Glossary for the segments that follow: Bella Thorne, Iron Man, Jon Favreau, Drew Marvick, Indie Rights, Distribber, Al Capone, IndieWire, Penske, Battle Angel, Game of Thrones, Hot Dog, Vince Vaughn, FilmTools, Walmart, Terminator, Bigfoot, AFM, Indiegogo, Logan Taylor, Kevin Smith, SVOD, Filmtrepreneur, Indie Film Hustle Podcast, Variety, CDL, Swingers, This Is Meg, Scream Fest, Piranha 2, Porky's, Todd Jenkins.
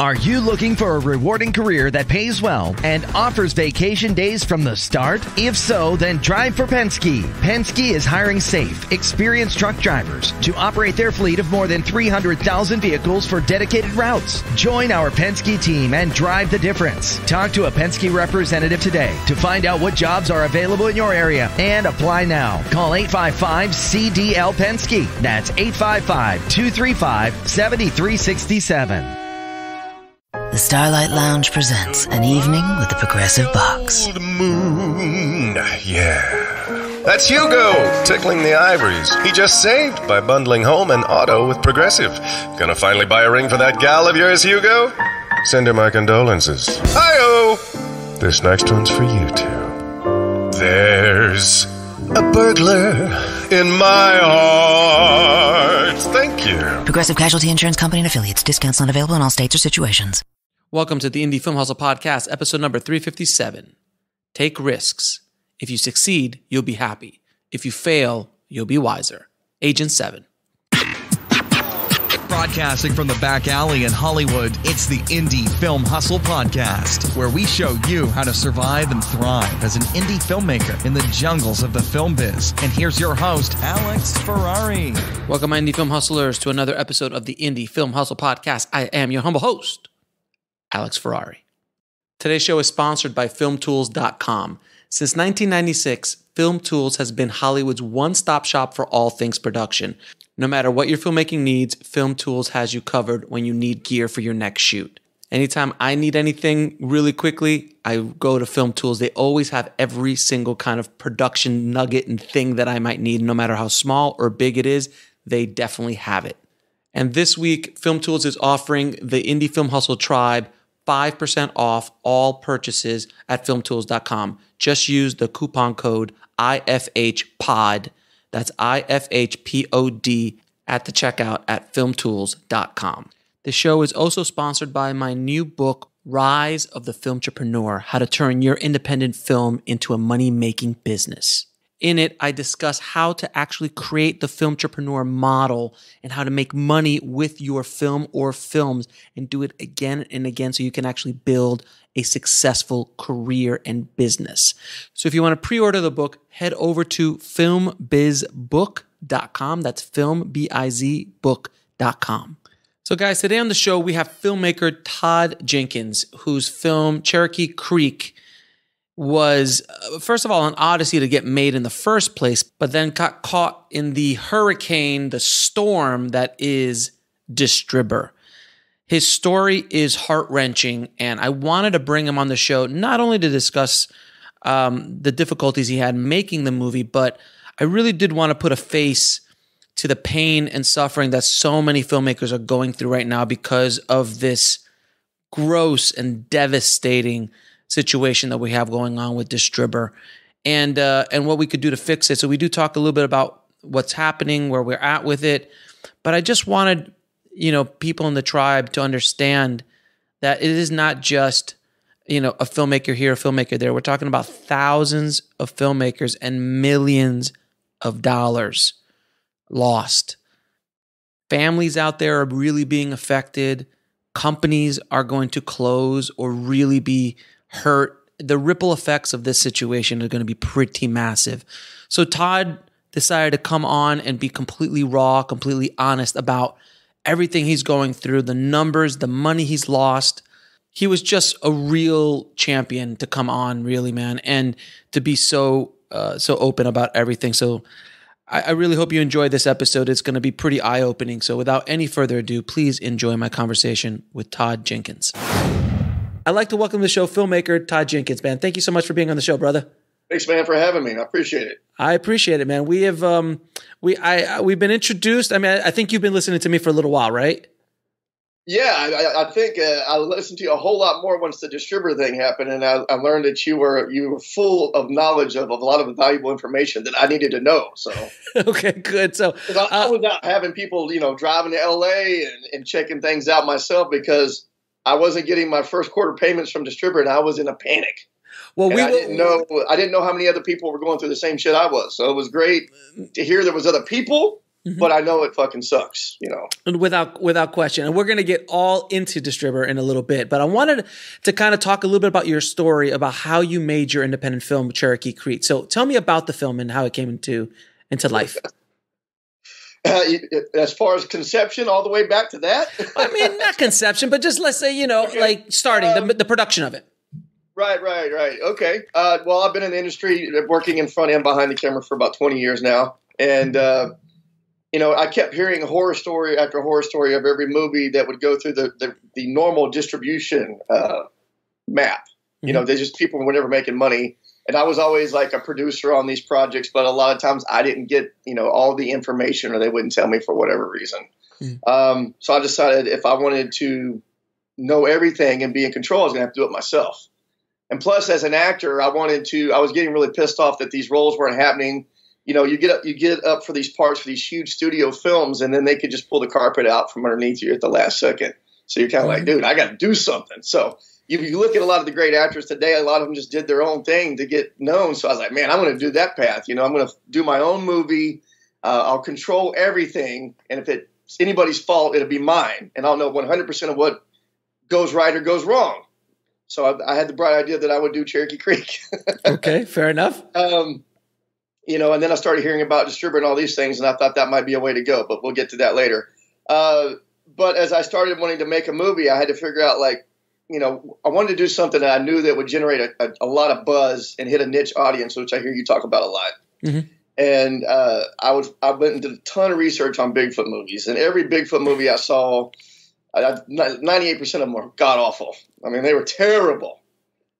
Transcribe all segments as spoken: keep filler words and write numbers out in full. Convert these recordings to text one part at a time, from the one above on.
Are you looking for a rewarding career that pays well and offers vacation days from the start? If so, then drive for Penske. Penske is hiring safe, experienced truck drivers to operate their fleet of more than three hundred thousand vehicles for dedicated routes. Join our Penske team and drive the difference. Talk to a Penske representative today to find out what jobs are available in your area and apply now. Call eight five five C D L Penske. That's eight five five, two three five, seven three six seven. The Starlight Lounge presents An Evening with the Progressive Box. Old moon, yeah. That's Hugo, tickling the ivories. He just saved by bundling home and auto with Progressive. Gonna finally buy a ring for that gal of yours, Hugo? Send her my condolences. Hi-oh! This next one's for you, too. There's a burglar in my heart. Thank you. Progressive Casualty Insurance Company and Affiliates. Discounts not available in all states or situations. Welcome to the Indie Film Hustle Podcast, episode number three fifty-seven. Take risks. If you succeed, you'll be happy. If you fail, you'll be wiser. Agent seven. Broadcasting from the back alley in Hollywood, it's the Indie Film Hustle Podcast, where we show you how to survive and thrive as an indie filmmaker in the jungles of the film biz. And here's your host, Alex Ferrari. Welcome, my Indie Film Hustlers, to another episode of the Indie Film Hustle Podcast. I am your humble host, Alex Ferrari. Today's show is sponsored by film tools dot com. Since nineteen ninety-six, FilmTools has been Hollywood's one-stop shop for all things production. No matter what your filmmaking needs, FilmTools has you covered when you need gear for your next shoot. Anytime I need anything really quickly, I go to FilmTools. They always have every single kind of production nugget and thing that I might need, no matter how small or big it is. They definitely have it. And this week, FilmTools is offering the Indie Film Hustle Tribe five percent off all purchases at film tools dot com. Just use the coupon code I F H P O D. That's I F H P O D at the checkout at film tools dot com. The show is also sponsored by my new book, Rise of the Filmtrepreneur, How to Turn Your Independent Film into a Money-Making Business. In it, I discuss how to actually create the filmtrepreneur model and how to make money with your film or films and do it again and again so you can actually build a successful career and business. So if you want to pre-order the book, head over to film biz book dot com. That's film, B I Z, book dot com. So guys, today on the show, we have filmmaker Todd Jenkins, whose film Cherokee Creek was, first of all, an odyssey to get made in the first place, but then got caught in the hurricane, the storm that is Distribber. His story is heart-wrenching, and I wanted to bring him on the show not only to discuss um, the difficulties he had making the movie, but I really did want to put a face to the pain and suffering that so many filmmakers are going through right now because of this gross and devastating situation that we have going on with Distribber, and, uh, and what we could do to fix it. So we do talk a little bit about what's happening, where we're at with it, but I just wanted you know, people in the tribe to understand that it is not just, you know, a filmmaker here, a filmmaker there. We're talking about thousands of filmmakers and millions of dollars lost. Families out there are really being affected. Companies are going to close or really be hurt. The ripple effects of this situation are going to be pretty massive. So Todd decided to come on and be completely raw, completely honest about everything he's going through, the numbers, the money he's lost. He was just a real champion to come on, really, man, and to be so uh, so open about everything. So I, I really hope you enjoyed this episode. It's going to be pretty eye-opening. So without any further ado, please enjoy my conversation with Todd Jenkins. I'd like to welcome to the show filmmaker Todd Jenkins, man. Thank you so much for being on the show, brother. Thanks, man, for having me. I appreciate it. I appreciate it, man. We have um, we I we've been introduced. I mean, I, I think you've been listening to me for a little while, right? Yeah, I, I think uh, I listened to you a whole lot more once the Distribber thing happened, and I, I learned that you were you were full of knowledge of, of a lot of valuable information that I needed to know. So okay, good. So I, uh, I was out having people, you know, driving to L A and, and checking things out myself because I wasn't getting my first quarter payments from Distribber, and I was in a panic. Well, we I didn't know I didn't know how many other people were going through the same shit I was. So it was great to hear there was other people Mm-hmm. But I know it fucking sucks, you know. Without without question. And we're going to get all into Distribber in a little bit. But I wanted to kind of talk a little bit about your story, about how you made your independent film, Cherokee Creek. So tell me about the film and how it came into, into life. Uh, as far as conception, all the way back to that? I mean, not conception, but just let's say, you know, okay. like starting um, the, the production of it. Right, right, right. Okay. Uh, well, I've been in the industry working in front and behind the camera for about twenty years now. And, uh, you know, I kept hearing horror story after horror story of every movie that would go through the, the, the normal distribution uh, map. Mm-hmm. You know, they just people were never making money. And I was always like a producer on these projects, but a lot of times I didn't get, you know, all the information or they wouldn't tell me for whatever reason. Mm-hmm. Um, so I decided if I wanted to know everything and be in control, I was going to have to do it myself. And plus, as an actor, I wanted to I was getting really pissed off that these roles weren't happening. You know, you get up, you get up for these parts for these huge studio films, and then they could just pull the carpet out from underneath you at the last second. So you're kind of like, dude, I got to do something. So you, you look at a lot of the great actors today, a lot of them just did their own thing to get known. So I was like, man, I'm going to do that path. You know, I'm going to do my own movie. Uh, I'll control everything. And if it's anybody's fault, it'll be mine. And I'll know one hundred percent of what goes right or goes wrong. So I, I had the bright idea that I would do Cherokee Creek. Okay, fair enough. Um, you know, and then I started hearing about Distribber and all these things, and I thought that might be a way to go, but we'll get to that later. Uh, but as I started wanting to make a movie, I had to figure out, like, you know, I wanted to do something that I knew that would generate a, a, a lot of buzz and hit a niche audience, which I hear you talk about a lot. Mm-hmm. And uh, I, was, I went and did a ton of research on Bigfoot movies, and every Bigfoot movie I saw – ninety-eight percent of them were god-awful. I mean, they were terrible.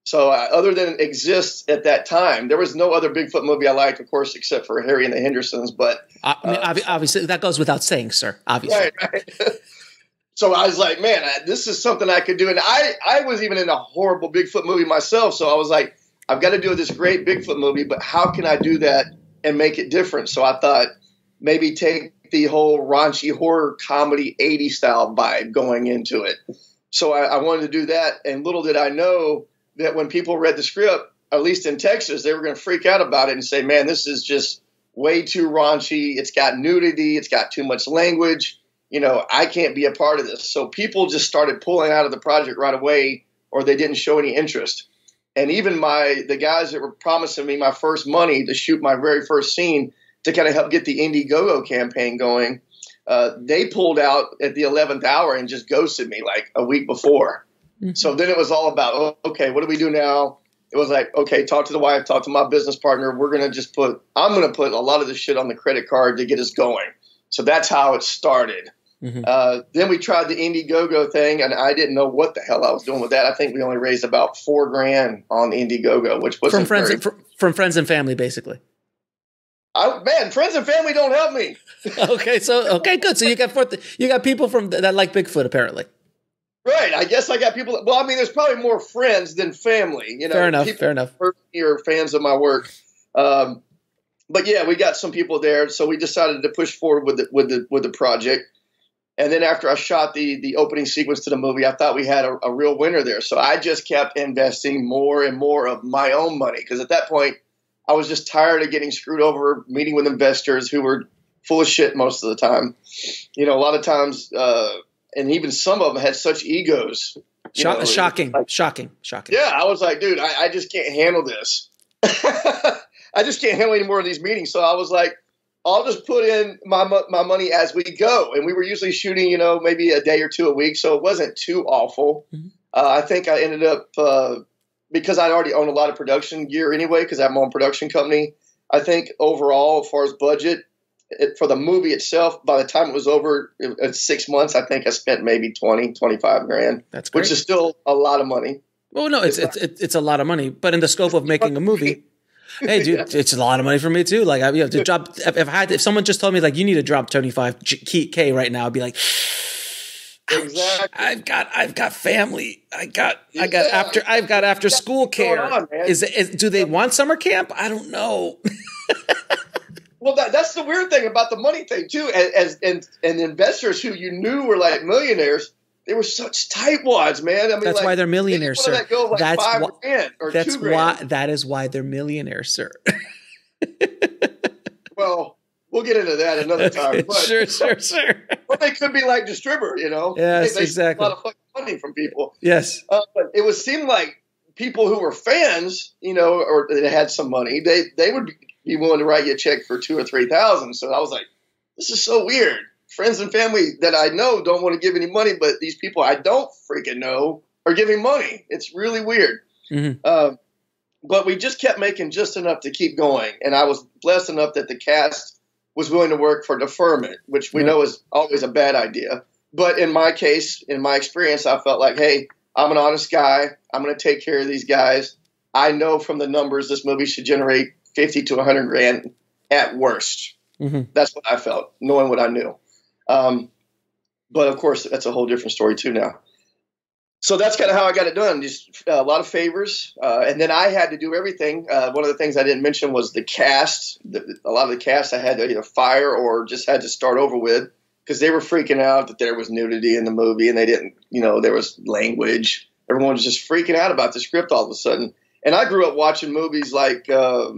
So uh, other than exists at that time, there was no other Bigfoot movie I liked, of course, except for Harry and the Hendersons. But uh, I mean, obviously, that goes without saying, sir, obviously. Right, right. So I was like, man, I, this is something I could do. And I, I was even in a horrible Bigfoot movie myself. So I was like, I've got to do this great Bigfoot movie, but how can I do that and make it different? So I thought maybe take the whole raunchy horror comedy eighties style vibe going into it. So I, I wanted to do that. And little did I know that when people read the script, at least in Texas, they were going to freak out about it and say, man, this is just way too raunchy. It's got nudity. It's got too much language. You know, I can't be a part of this. So people just started pulling out of the project right away, or they didn't show any interest. And even my, the guys that were promising me my first money to shoot my very first scene, to kind of help get the Indiegogo campaign going, uh, they pulled out at the eleventh hour and just ghosted me like a week before. Mm-hmm. So then it was all about, oh, okay, what do we do now? It was like, okay, talk to the wife, talk to my business partner. We're going to just put, I'm going to put a lot of this shit on the credit card to get us going. So that's how it started. Mm-hmm. Uh, then we tried the Indiegogo thing, and I didn't know what the hell I was doing with that. I think we only raised about four grand on Indiegogo, which was from friends, fr- from friends and family, basically. I, man, friends and family don't help me. Okay, so okay, good. So you got you got people from that like Bigfoot, apparently. Right. I guess I got people. That, well, I mean, there's probably more friends than family. You know, fair enough. Fair enough. You're fans of my work, um, but yeah, we got some people there. So we decided to push forward with the, with the with the project. And then after I shot the the opening sequence to the movie, I thought we had a, a real winner there. So I just kept investing more and more of my own money because at that point, I was just tired of getting screwed over, meeting with investors who were full of shit most of the time. You know, a lot of times, uh, and even some of them had such egos. Shock, know, shocking, like, shocking, shocking. Yeah, I was like, dude, I, I just can't handle this. I just can't handle any more of these meetings. So I was like, I'll just put in my my money as we go. And we were usually shooting, you know, maybe a day or two a week, so it wasn't too awful. Mm-hmm. Uh, I think I ended up uh, – because I already own a lot of production gear anyway, because I'm on production company. I think overall, as far as budget it, for the movie itself, by the time it was over it, it's six months, I think I spent maybe twenty, twenty-five grand. That's great. Which is still a lot of money. Well, no, it's it's, it's, it's a lot of money, but in the scope of making a movie, hey, dude, yeah. It's a lot of money for me too. Like, I, you know, to drop if, if I had, if someone just told me like you need to drop twenty-five K right now, I'd be like. Exactly. I've got, I've got family. I got, yeah. I got after, I've got after school care. On, is, is do they want summer camp? I don't know. Well, that, that's the weird thing about the money thing too. As, and, and investors who you knew were like millionaires, they were such tightwads, man. I mean, that's like, why they're millionaires, sir. That go like that's five wh- grand or that's two grand. why, that is why they're millionaires, sir. Well, We'll get into that another time. But, sure, sure, sure. But they could be like Distribber, you know? Yes, they, they exactly. A lot of fucking money from people. Yes. Uh, but it would seem like people who were fans, you know, or that had some money, they, they would be willing to write you a check for two or three thousand. So I was like, this is so weird. Friends and family that I know don't want to give any money, but these people I don't freaking know are giving money. It's really weird. Mm-hmm. Uh, but we just kept making just enough to keep going. And I was blessed enough that the cast was willing to work for deferment, which we yeah. know is always a bad idea. But in my case, in my experience, I felt like, hey, I'm an honest guy. I'm going to take care of these guys. I know from the numbers this movie should generate fifty to a hundred grand at worst. Mm-hmm. That's what I felt, knowing what I knew. Um, but of course, that's a whole different story too now. So that's kind of how I got it done. Just a lot of favors. Uh, and then I had to do everything. Uh, one of the things I didn't mention was the cast. The, a lot of the cast I had to either fire or just had to start over with because they were freaking out that there was nudity in the movie and they didn't, you know, there was language. Everyone was just freaking out about the script all of a sudden. And I grew up watching movies like, uh,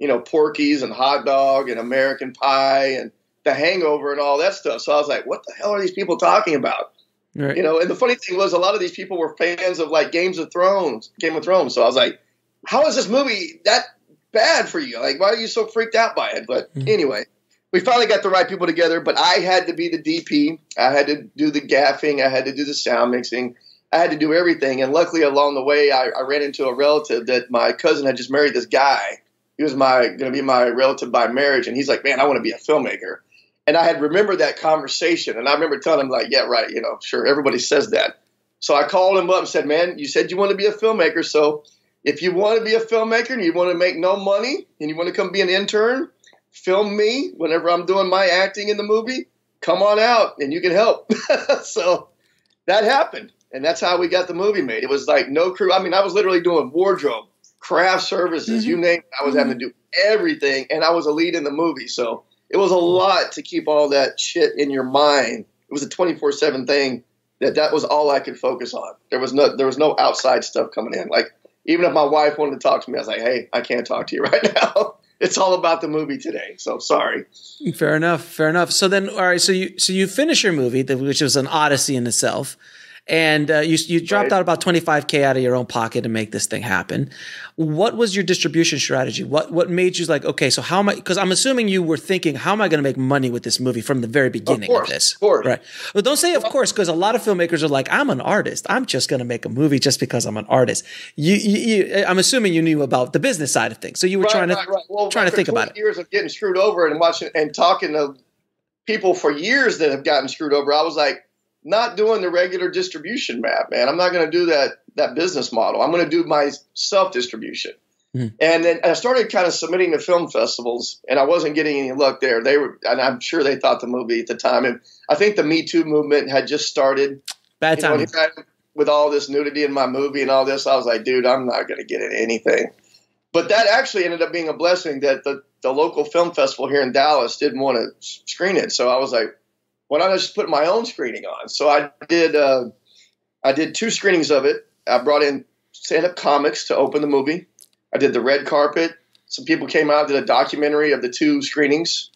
you know, Porky's and Hot Dog and American Pie and The Hangover and all that stuff. So I was like, what the hell are these people talking about? Right. You know, and the funny thing was a lot of these people were fans of like Games of Thrones, Game of Thrones. So I was like, how is this movie that bad for you? Like, why are you so freaked out by it? But mm-hmm. anyway, we finally got the right people together, but I had to be the D P. I had to do the gaffing. I had to do the sound mixing. I had to do everything. And luckily along the way, I, I ran into a relative that my cousin had just married this guy. He was my, going to be my relative by marriage. And he's like, man, I want to be a filmmaker. And I had remembered that conversation, and I remember telling him, like, yeah, right, you know, sure, everybody says that. So I called him up and said, man, you said you want to be a filmmaker, so if you want to be a filmmaker and you want to make no money and you want to come be an intern, film me whenever I'm doing my acting in the movie, come on out, and you can help. So that happened, and that's how we got the movie made. It was like no crew. I mean, I was literally doing wardrobe, craft services, mm-hmm. you name it. I was having to do everything, and I was a lead in the movie, so it was a lot to keep all that shit in your mind. It was a twenty-four seven thing that that was all I could focus on. There was no there was no outside stuff coming in. Like, even if my wife wanted to talk to me, I was like, hey, I can't talk to you right now. It's all about the movie today. So sorry. Fair enough. Fair enough. So then, all right, so you so you finish your movie, which was an odyssey in itself. And uh, you, you dropped right. out about twenty-five K out of your own pocket to make this thing happen. What was your distribution strategy? What what made you like, okay, so how am I, because I'm assuming you were thinking, how am I going to make money with this movie from the very beginning of, course, of this? Of course. Right. Well, don't say of course, because a lot of filmmakers are like, I'm an artist. I'm just going to make a movie just because I'm an artist. You, you, you, I'm assuming you knew about the business side of things. So you were right, trying to, right, right. Well, trying to think about it. Years of getting screwed over and watching and talking to people for years that have gotten screwed over, I was like, not doing the regular distribution map, man. I'm not going to do that that business model. I'm going to do my self-distribution. Mm-hmm. And then I started kind of submitting to film festivals, and I wasn't getting any luck there. They were, and I'm sure they thought the movie at the time. And I think the Me Too movement had just started. Bad time. You know, with all this nudity in my movie and all this, I was like, dude, I'm not going to get into anything. But that actually ended up being a blessing that the, the local film festival here in Dallas didn't want to screen it. So I was like, why don't I just put my own screening on? So I did uh, I did two screenings of it. I brought in stand-up comics to open the movie. I did the red carpet. Some people came out, did a documentary of the two screenings.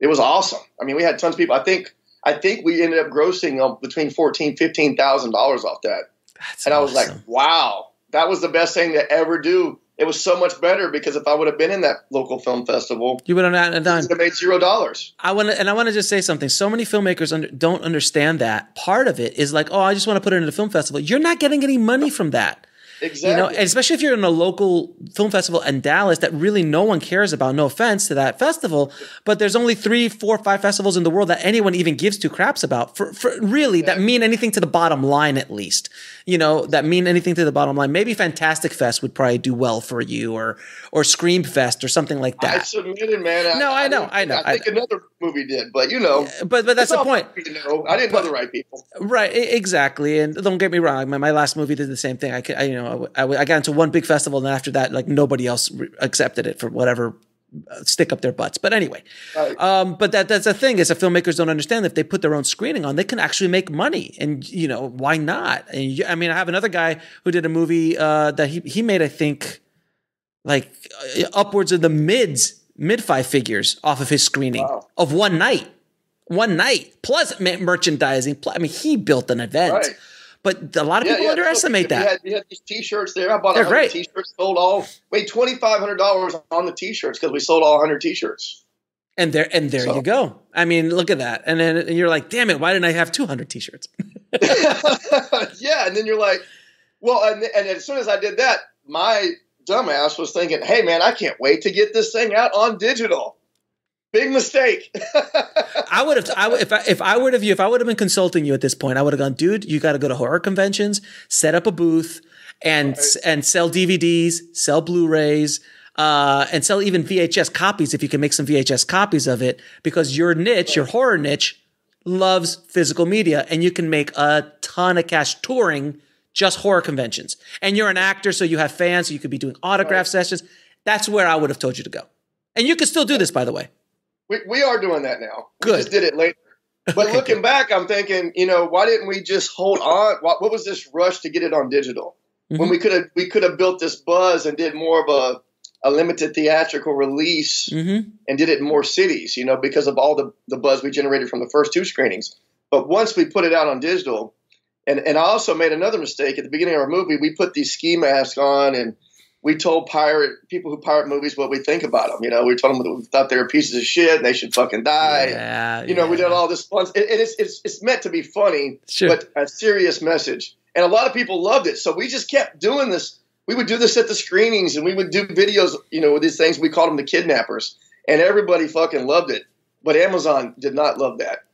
It was awesome. I mean, we had tons of people. I think I think we ended up grossing between fourteen thousand dollars, fifteen thousand dollars off that. That's and awesome. I was like, wow, that was the best thing to ever do. It was so much better because if I would have been in that local film festival, you would have not done. Would have made zero dollars. I want to, and I want to just say something. So many filmmakers under, don't understand that part of it is like, oh, I just want to put it in a film festival. You're not getting any money from that. Exactly. You know, and especially if you're in a local film festival in Dallas that really no one cares about, no offense to that festival, but there's only three, four, five festivals in the world that anyone even gives two craps about for, for really exactly. that mean anything to the bottom line, at least, you know, that mean anything to the bottom line. Maybe Fantastic Fest would probably do well for you or, or Scream Fest or something like that. I submitted, man. I, no, I, I know. I know. I think I know. Another movie did, but you know, yeah, but, but that's the point. You know, I didn't but, know the right people. Right. Exactly. And don't get me wrong. My, my last movie did the same thing. I could, I, you know, I, I got into one big festival, and after that, like nobody else accepted it for whatever uh, stick up their butts. But anyway, right. um, but that that's the thing is that filmmakers don't understand that if they put their own screening on, they can actually make money, and you know why not? And you, I mean, I have another guy who did a movie uh, that he he made, I think, like uh, upwards of the mids. mid five figures off of his screening wow. of one night, one night, plus merchandising. Plus, I mean, he built an event. Right. But a lot of yeah, people yeah, underestimate so, that. We had, we had these T-shirts there. I bought They're one hundred T-shirts, sold all – wait, twenty-five hundred dollars on the T-shirts because we sold all one hundred T-shirts. And there and there so. you go. I mean, look at that. And then and you're like, damn it, why didn't I have two hundred T-shirts? Yeah, and then you're like – well, and, and as soon as I did that, my dumbass was thinking, hey, man, I can't wait to get this thing out on digital. Big mistake. I would have, I, if I, if I would have you, if I would have been consulting you at this point, I would have gone, dude, you got to go to horror conventions, set up a booth, and right. and sell D V Ds, sell Blu-rays, uh, and sell even V H S copies if you can make some V H S copies of it, because your niche, your horror niche, loves physical media, and you can make a ton of cash touring just horror conventions. And you're an actor, so you have fans, so you could be doing autograph right. sessions. That's where I would have told you to go, and you can still do this, by the way. We, we are doing that now. Good. We just did it later. But looking back, I'm thinking, you know, why didn't we just hold on? What, what was this rush to get it on digital? Mm-hmm. When we could have we could have built this buzz and did more of a, a limited theatrical release mm-hmm. and did it in more cities, you know, because of all the, the buzz we generated from the first two screenings. But once we put it out on digital, and, and I also made another mistake. At the beginning of our movie, we put these ski masks on and we told pirate people who pirate movies what we think about them. You know, we told them we thought they were pieces of shit and they should fucking die. Yeah, you know, yeah. we did all this fun. It, it is, it's it's meant to be funny, sure. but a serious message. And a lot of people loved it. So we just kept doing this. We would do this at the screenings and we would do videos, you know, with these things. We called them the kidnappers. And everybody fucking loved it. But Amazon did not love that.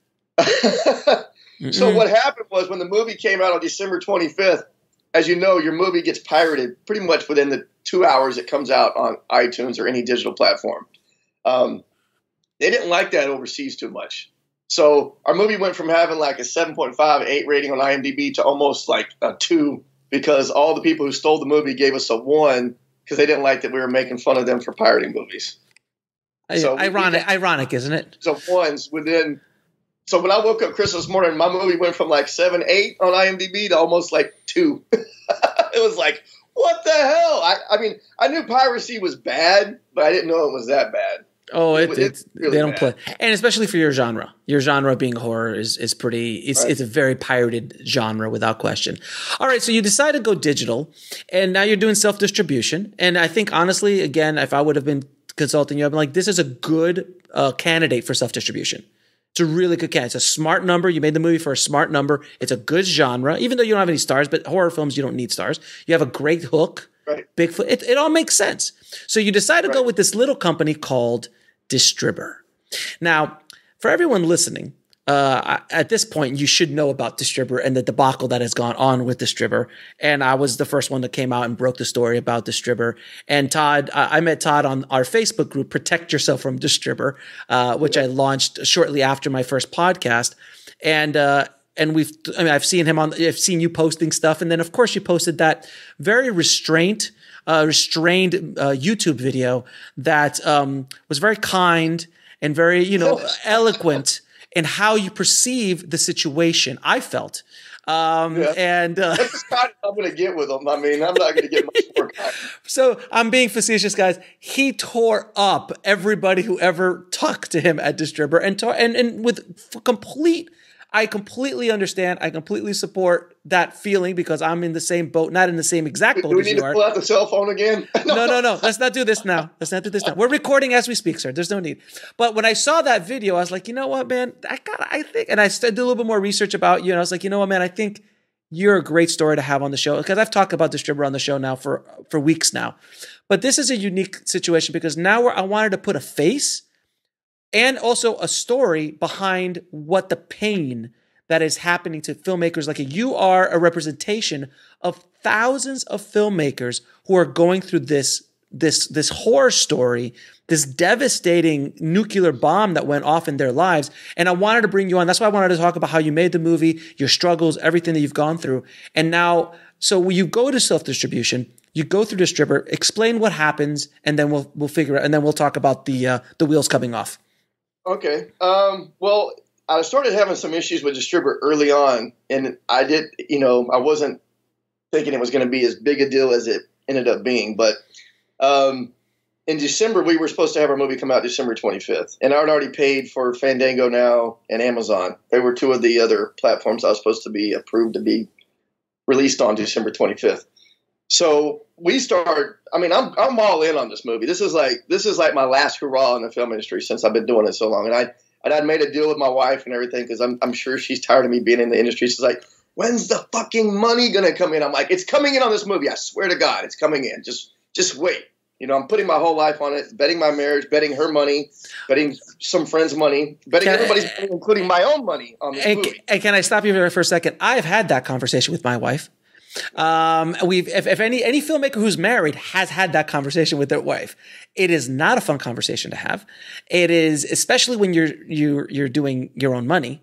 mm-mm. So what happened was when the movie came out on December twenty-fifth, as you know, your movie gets pirated pretty much within the two hours it comes out on iTunes or any digital platform. Um, they didn't like that overseas too much. So our movie went from having like a seven point five, eight rating on IMDb to almost like a two because all the people who stole the movie gave us a one because they didn't like that we were making fun of them for pirating movies. I, so ironic, we, ironic, isn't it? So ones within... So when I woke up Christmas morning, my movie went from like seven, eight on IMDb to almost like two. It was like, what the hell? I, I mean, I knew piracy was bad, but I didn't know it was that bad. Oh, it, it, it's, it's really they don't bad. play, and especially for your genre. Your genre being horror is is pretty. It's right. it's a very pirated genre without question. All right, so you decide to go digital, and now you're doing self distribution. And I think honestly, again, if I would have been consulting you, I'd be like, this is a good uh, candidate for self distribution. It's a really good candidate. It's a smart number. You made the movie for a smart number. It's a good genre, even though you don't have any stars, but horror films, you don't need stars. You have a great hook. Right. Bigfoot. It, it all makes sense. So you decide to right. go with this little company called Distribber. Now, for everyone listening, uh, at this point, you should know about Distribber and the debacle that has gone on with Distribber. And I was the first one that came out and broke the story about Distribber. And Todd, I met Todd on our Facebook group, Protect Yourself from Distribber, uh, which I launched shortly after my first podcast. And, uh, and we've, I mean, I've seen him on, I've seen you posting stuff. And then of course you posted that very restraint, uh, restrained, uh, YouTube video that, um, was very kind and very, you know, eloquent. And how you perceive the situation, I felt. Um, yeah. And uh, that's kind of I'm going to get with them. I mean, I'm not going to get much more. So I'm being facetious, guys. He tore up everybody who ever talked to him at Distribber, and and and with complete. I completely understand. I completely support that feeling because I'm in the same boat, not in the same exact boat. Do we need to pull out the cell phone again? no, no, no. Let's not do this now. Let's not do this now. We're recording as we speak, sir. There's no need. But when I saw that video, I was like, you know what, man? I got. I think, and I did a little bit more research about you, and I was like, you know what, man? I think you're a great story to have on the show because I've talked about Distribber on the show now for for weeks now. But this is a unique situation because now we're, I wanted to put a face. And also a story behind what the pain that is happening to filmmakers like you. You are a representation of thousands of filmmakers who are going through this, this, this horror story, this devastating nuclear bomb that went off in their lives. And I wanted to bring you on. That's why I wanted to talk about how you made the movie, your struggles, everything that you've gone through. And now, so when you go to self-distribution, you go through Distribber, explain what happens, and then we'll, we'll figure out, and then we'll talk about the, uh, the wheels coming off. Okay. Um, well, I started having some issues with Distribber early on, and I did, you know, I wasn't thinking it was going to be as big a deal as it ended up being. But um, in December, we were supposed to have our movie come out December twenty-fifth, and I had already paid for Fandango Now and Amazon. They were two of the other platforms I was supposed to be approved to be released on December twenty-fifth. So we start, I mean, I'm I'm all in on this movie. This is like this is like my last hurrah in the film industry since I've been doing it so long. And I and I'd made a deal with my wife and everything because I'm I'm sure she's tired of me being in the industry. She's like, when's the fucking money gonna come in? I'm like, it's coming in on this movie. I swear to God, it's coming in. Just just wait. You know, I'm putting my whole life on it, betting my marriage, betting her money, betting some friends' money, betting can everybody's I, money, including my own money on this and, movie. And can I stop you there for a second? I've had that conversation with my wife. Um, we've, if, if any, any filmmaker who's married has had that conversation with their wife, it is not a fun conversation to have. It is, especially when you're, you're, you're doing your own money,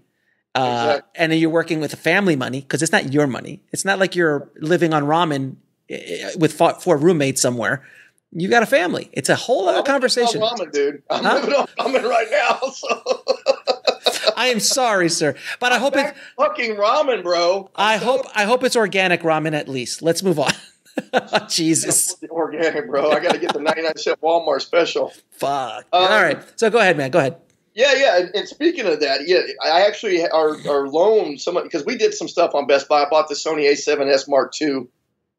uh, exactly. and you're working with family money, cause it's not your money. It's not like you're living on ramen with four, four roommates somewhere. You got a family. It's a whole other I'm conversation. On ramen, dude. I'm huh? living on ramen right now. So. I am sorry, sir, but I hope it's fucking ramen, bro. I hope I hope it's organic ramen at least. Let's move on. Jesus, organic, bro. I got to get the ninety-nine cent Walmart special. Fuck. Um, All right, so go ahead, man. Go ahead. Yeah, yeah. And, and speaking of that, yeah, I actually our our loan someone because we did some stuff on Best Buy. I bought the Sony A seven S Mark two,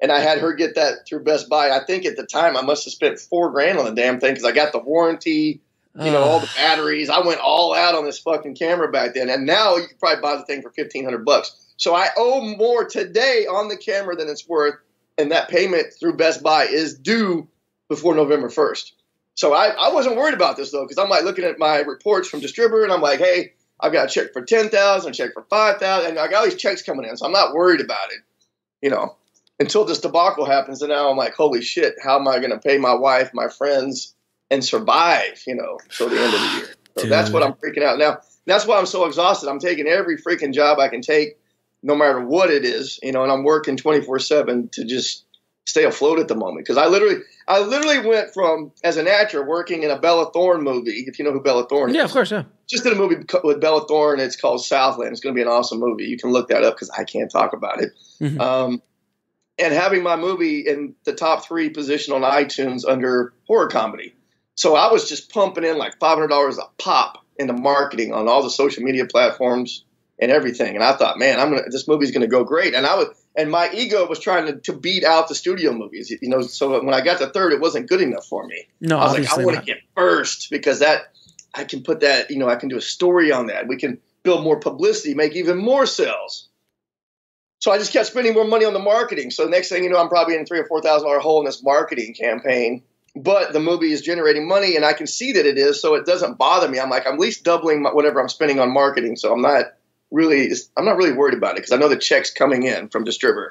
and I had her get that through Best Buy. I think at the time I must have spent four grand on the damn thing because I got the warranty. You know, all the batteries. I went all out on this fucking camera back then. And now you can probably buy the thing for fifteen hundred bucks. So I owe more today on the camera than it's worth. And that payment through Best Buy is due before November first. So I, I wasn't worried about this, though, because I'm like looking at my reports from Distribber and I'm like, hey, I've got a check for ten thousand dollars, a check for five thousand dollars. And I got all these checks coming in. So I'm not worried about it, you know, until this debacle happens. And now I'm like, holy shit, how am I going to pay my wife, my friends, and survive, you know, till the end of the year. So Dude. That's what I'm freaking out. Now, that's why I'm so exhausted. I'm taking every freaking job I can take, no matter what it is, you know, and I'm working twenty-four seven to just stay afloat at the moment. Because I literally I literally went from, as an actor, working in a Bella Thorne movie, if you know who Bella Thorne is. Yeah, of course, yeah. Just did a movie with Bella Thorne. It's called Southland. It's going to be an awesome movie. You can look that up because I can't talk about it. Mm-hmm. Um, and having my movie in the top three position on iTunes under horror comedy. So I was just pumping in like five hundred dollars a pop into marketing on all the social media platforms and everything. And I thought, man, I'm gonna, this movie's going to go great. And I was, and my ego was trying to, to beat out the studio movies, you know. So when I got to third, it wasn't good enough for me. No, I was like, I want to get first because that I can put that, you know, I can do a story on that. We can build more publicity, make even more sales. So I just kept spending more money on the marketing. So the next thing you know, I'm probably in a three thousand dollars or four thousand dollars hole in this marketing campaign. But the movie is generating money, and I can see that it is, so it doesn't bother me. I'm like, I'm at least doubling my, whatever I'm spending on marketing, so I'm not really, I'm not really worried about it because I know the check's coming in from Distribber.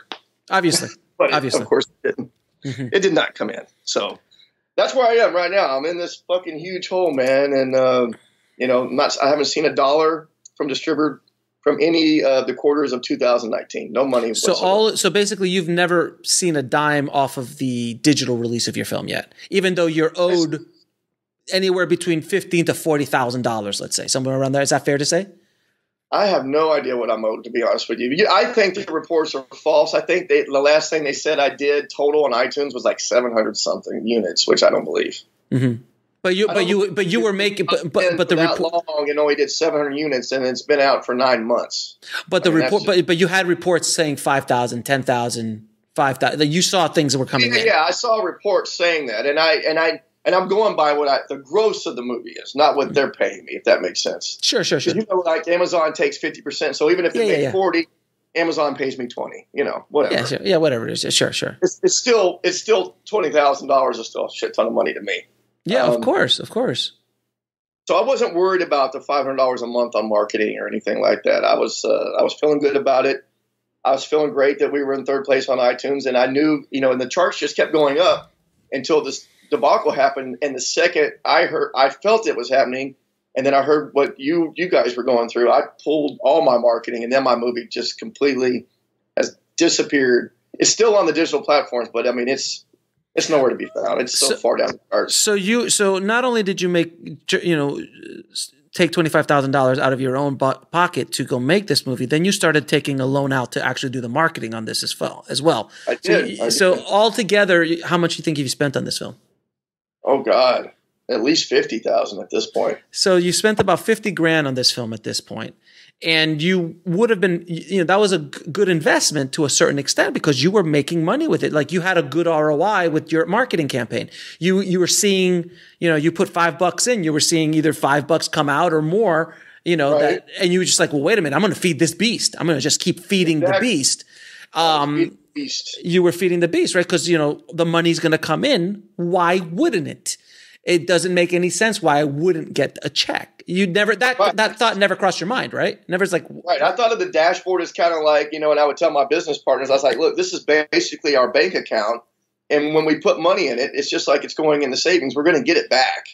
Obviously, but obviously, it, of course, it didn't. Mm-hmm. It did not come in. So that's where I am right now. I'm in this fucking huge hole, man, and uh, you know, not I haven't seen a dollar from Distribber from any of the quarters of two thousand nineteen. No money whatsoever. So all so basically you've never seen a dime off of the digital release of your film yet, even though you're owed anywhere between fifteen to forty thousand dollars, let's say, somewhere around there. Is that fair to say? I have no idea what I'm owed, to be honest with you. I think the reports are false. I think they, the last thing they said I did total on iTunes was like seven hundred something units, which I don't believe. Mm-hmm. But you, but you, but you were making, but but, but the report long, you know, he did seven hundred units, and it's been out for nine months. But the I mean, report, just, but but you had reports saying five thousand, ten thousand, five thousand. You saw things that were coming yeah, in. Yeah, I saw reports saying that, and I and I and I'm going by what I, the gross of the movie is, not what they're paying me, if that makes sense. Sure, sure, sure. You know, like Amazon takes fifty percent, so even if they yeah, made yeah, yeah. forty. Amazon pays me twenty, you know, whatever. Yeah, sure. yeah whatever it is. Sure, sure. It's, it's still it's still twenty thousand dollars is still a shit ton of money to me. Yeah, um, of course, of course. So I wasn't worried about the five hundred dollars a month on marketing or anything like that. I was uh, I was feeling good about it. I was feeling great that we were in third place on iTunes, and I knew, you know, and the charts just kept going up until this debacle happened. And the second I heard, I felt it was happening, and then I heard what you you guys were going through. I pulled all my marketing, and then my movie just completely has disappeared. It's still on the digital platforms, but I mean, it's. It's nowhere to be found. It's so, so far down the charts. So you, so not only did you make, you know, take twenty-five thousand dollars out of your own pocket to go make this movie, then you started taking a loan out to actually do the marketing on this as well. As well. I did. So, I did. So altogether, how much do you think you've spent on this film? Oh God, at least fifty thousand at this point. So you spent about fifty grand on this film at this point. And you would have been, you know, that was a good investment to a certain extent because you were making money with it. Like you had a good R O I with your marketing campaign. You, you were seeing, you know, you put five bucks in, you were seeing either five bucks come out or more, you know, right. that, and you were just like, well, wait a minute, I'm going to feed this beast. I'm going to just keep feeding exactly. the beast. Um, beast. You were feeding the beast, right? Because, you know, the money's going to come in. Why wouldn't it? It doesn't make any sense why I wouldn't get a check. You never that right. that thought never crossed your mind, right? Never it's like right. I thought of the dashboard as kind of like, you know, and I would tell my business partners, I was like, look, this is basically our bank account, and when we put money in it, it's just like it's going in the savings. We're going to get it back.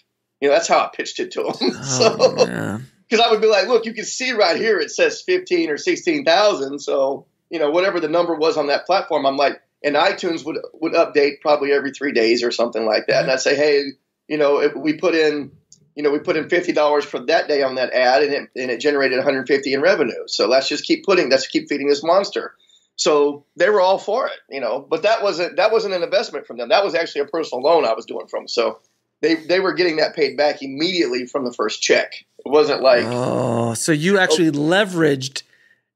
You know, that's how I pitched it to them. Oh, so yeah. Cuz I would be like, look, you can see right here it says fifteen or sixteen thousand, so, you know, whatever the number was on that platform, I'm like, and iTunes would would update probably every three days or something like that. Mm-hmm. And I'd say, "Hey, you know, if we put in, you know, we put in fifty dollars for that day on that ad, and it, and it generated one hundred fifty in revenue. So let's just keep putting, let's keep feeding this monster." So they were all for it, you know, but that wasn't, that wasn't an investment from them. That was actually a personal loan I was doing from. So they, they were getting that paid back immediately from the first check. It wasn't like, oh, so you actually oh. leveraged,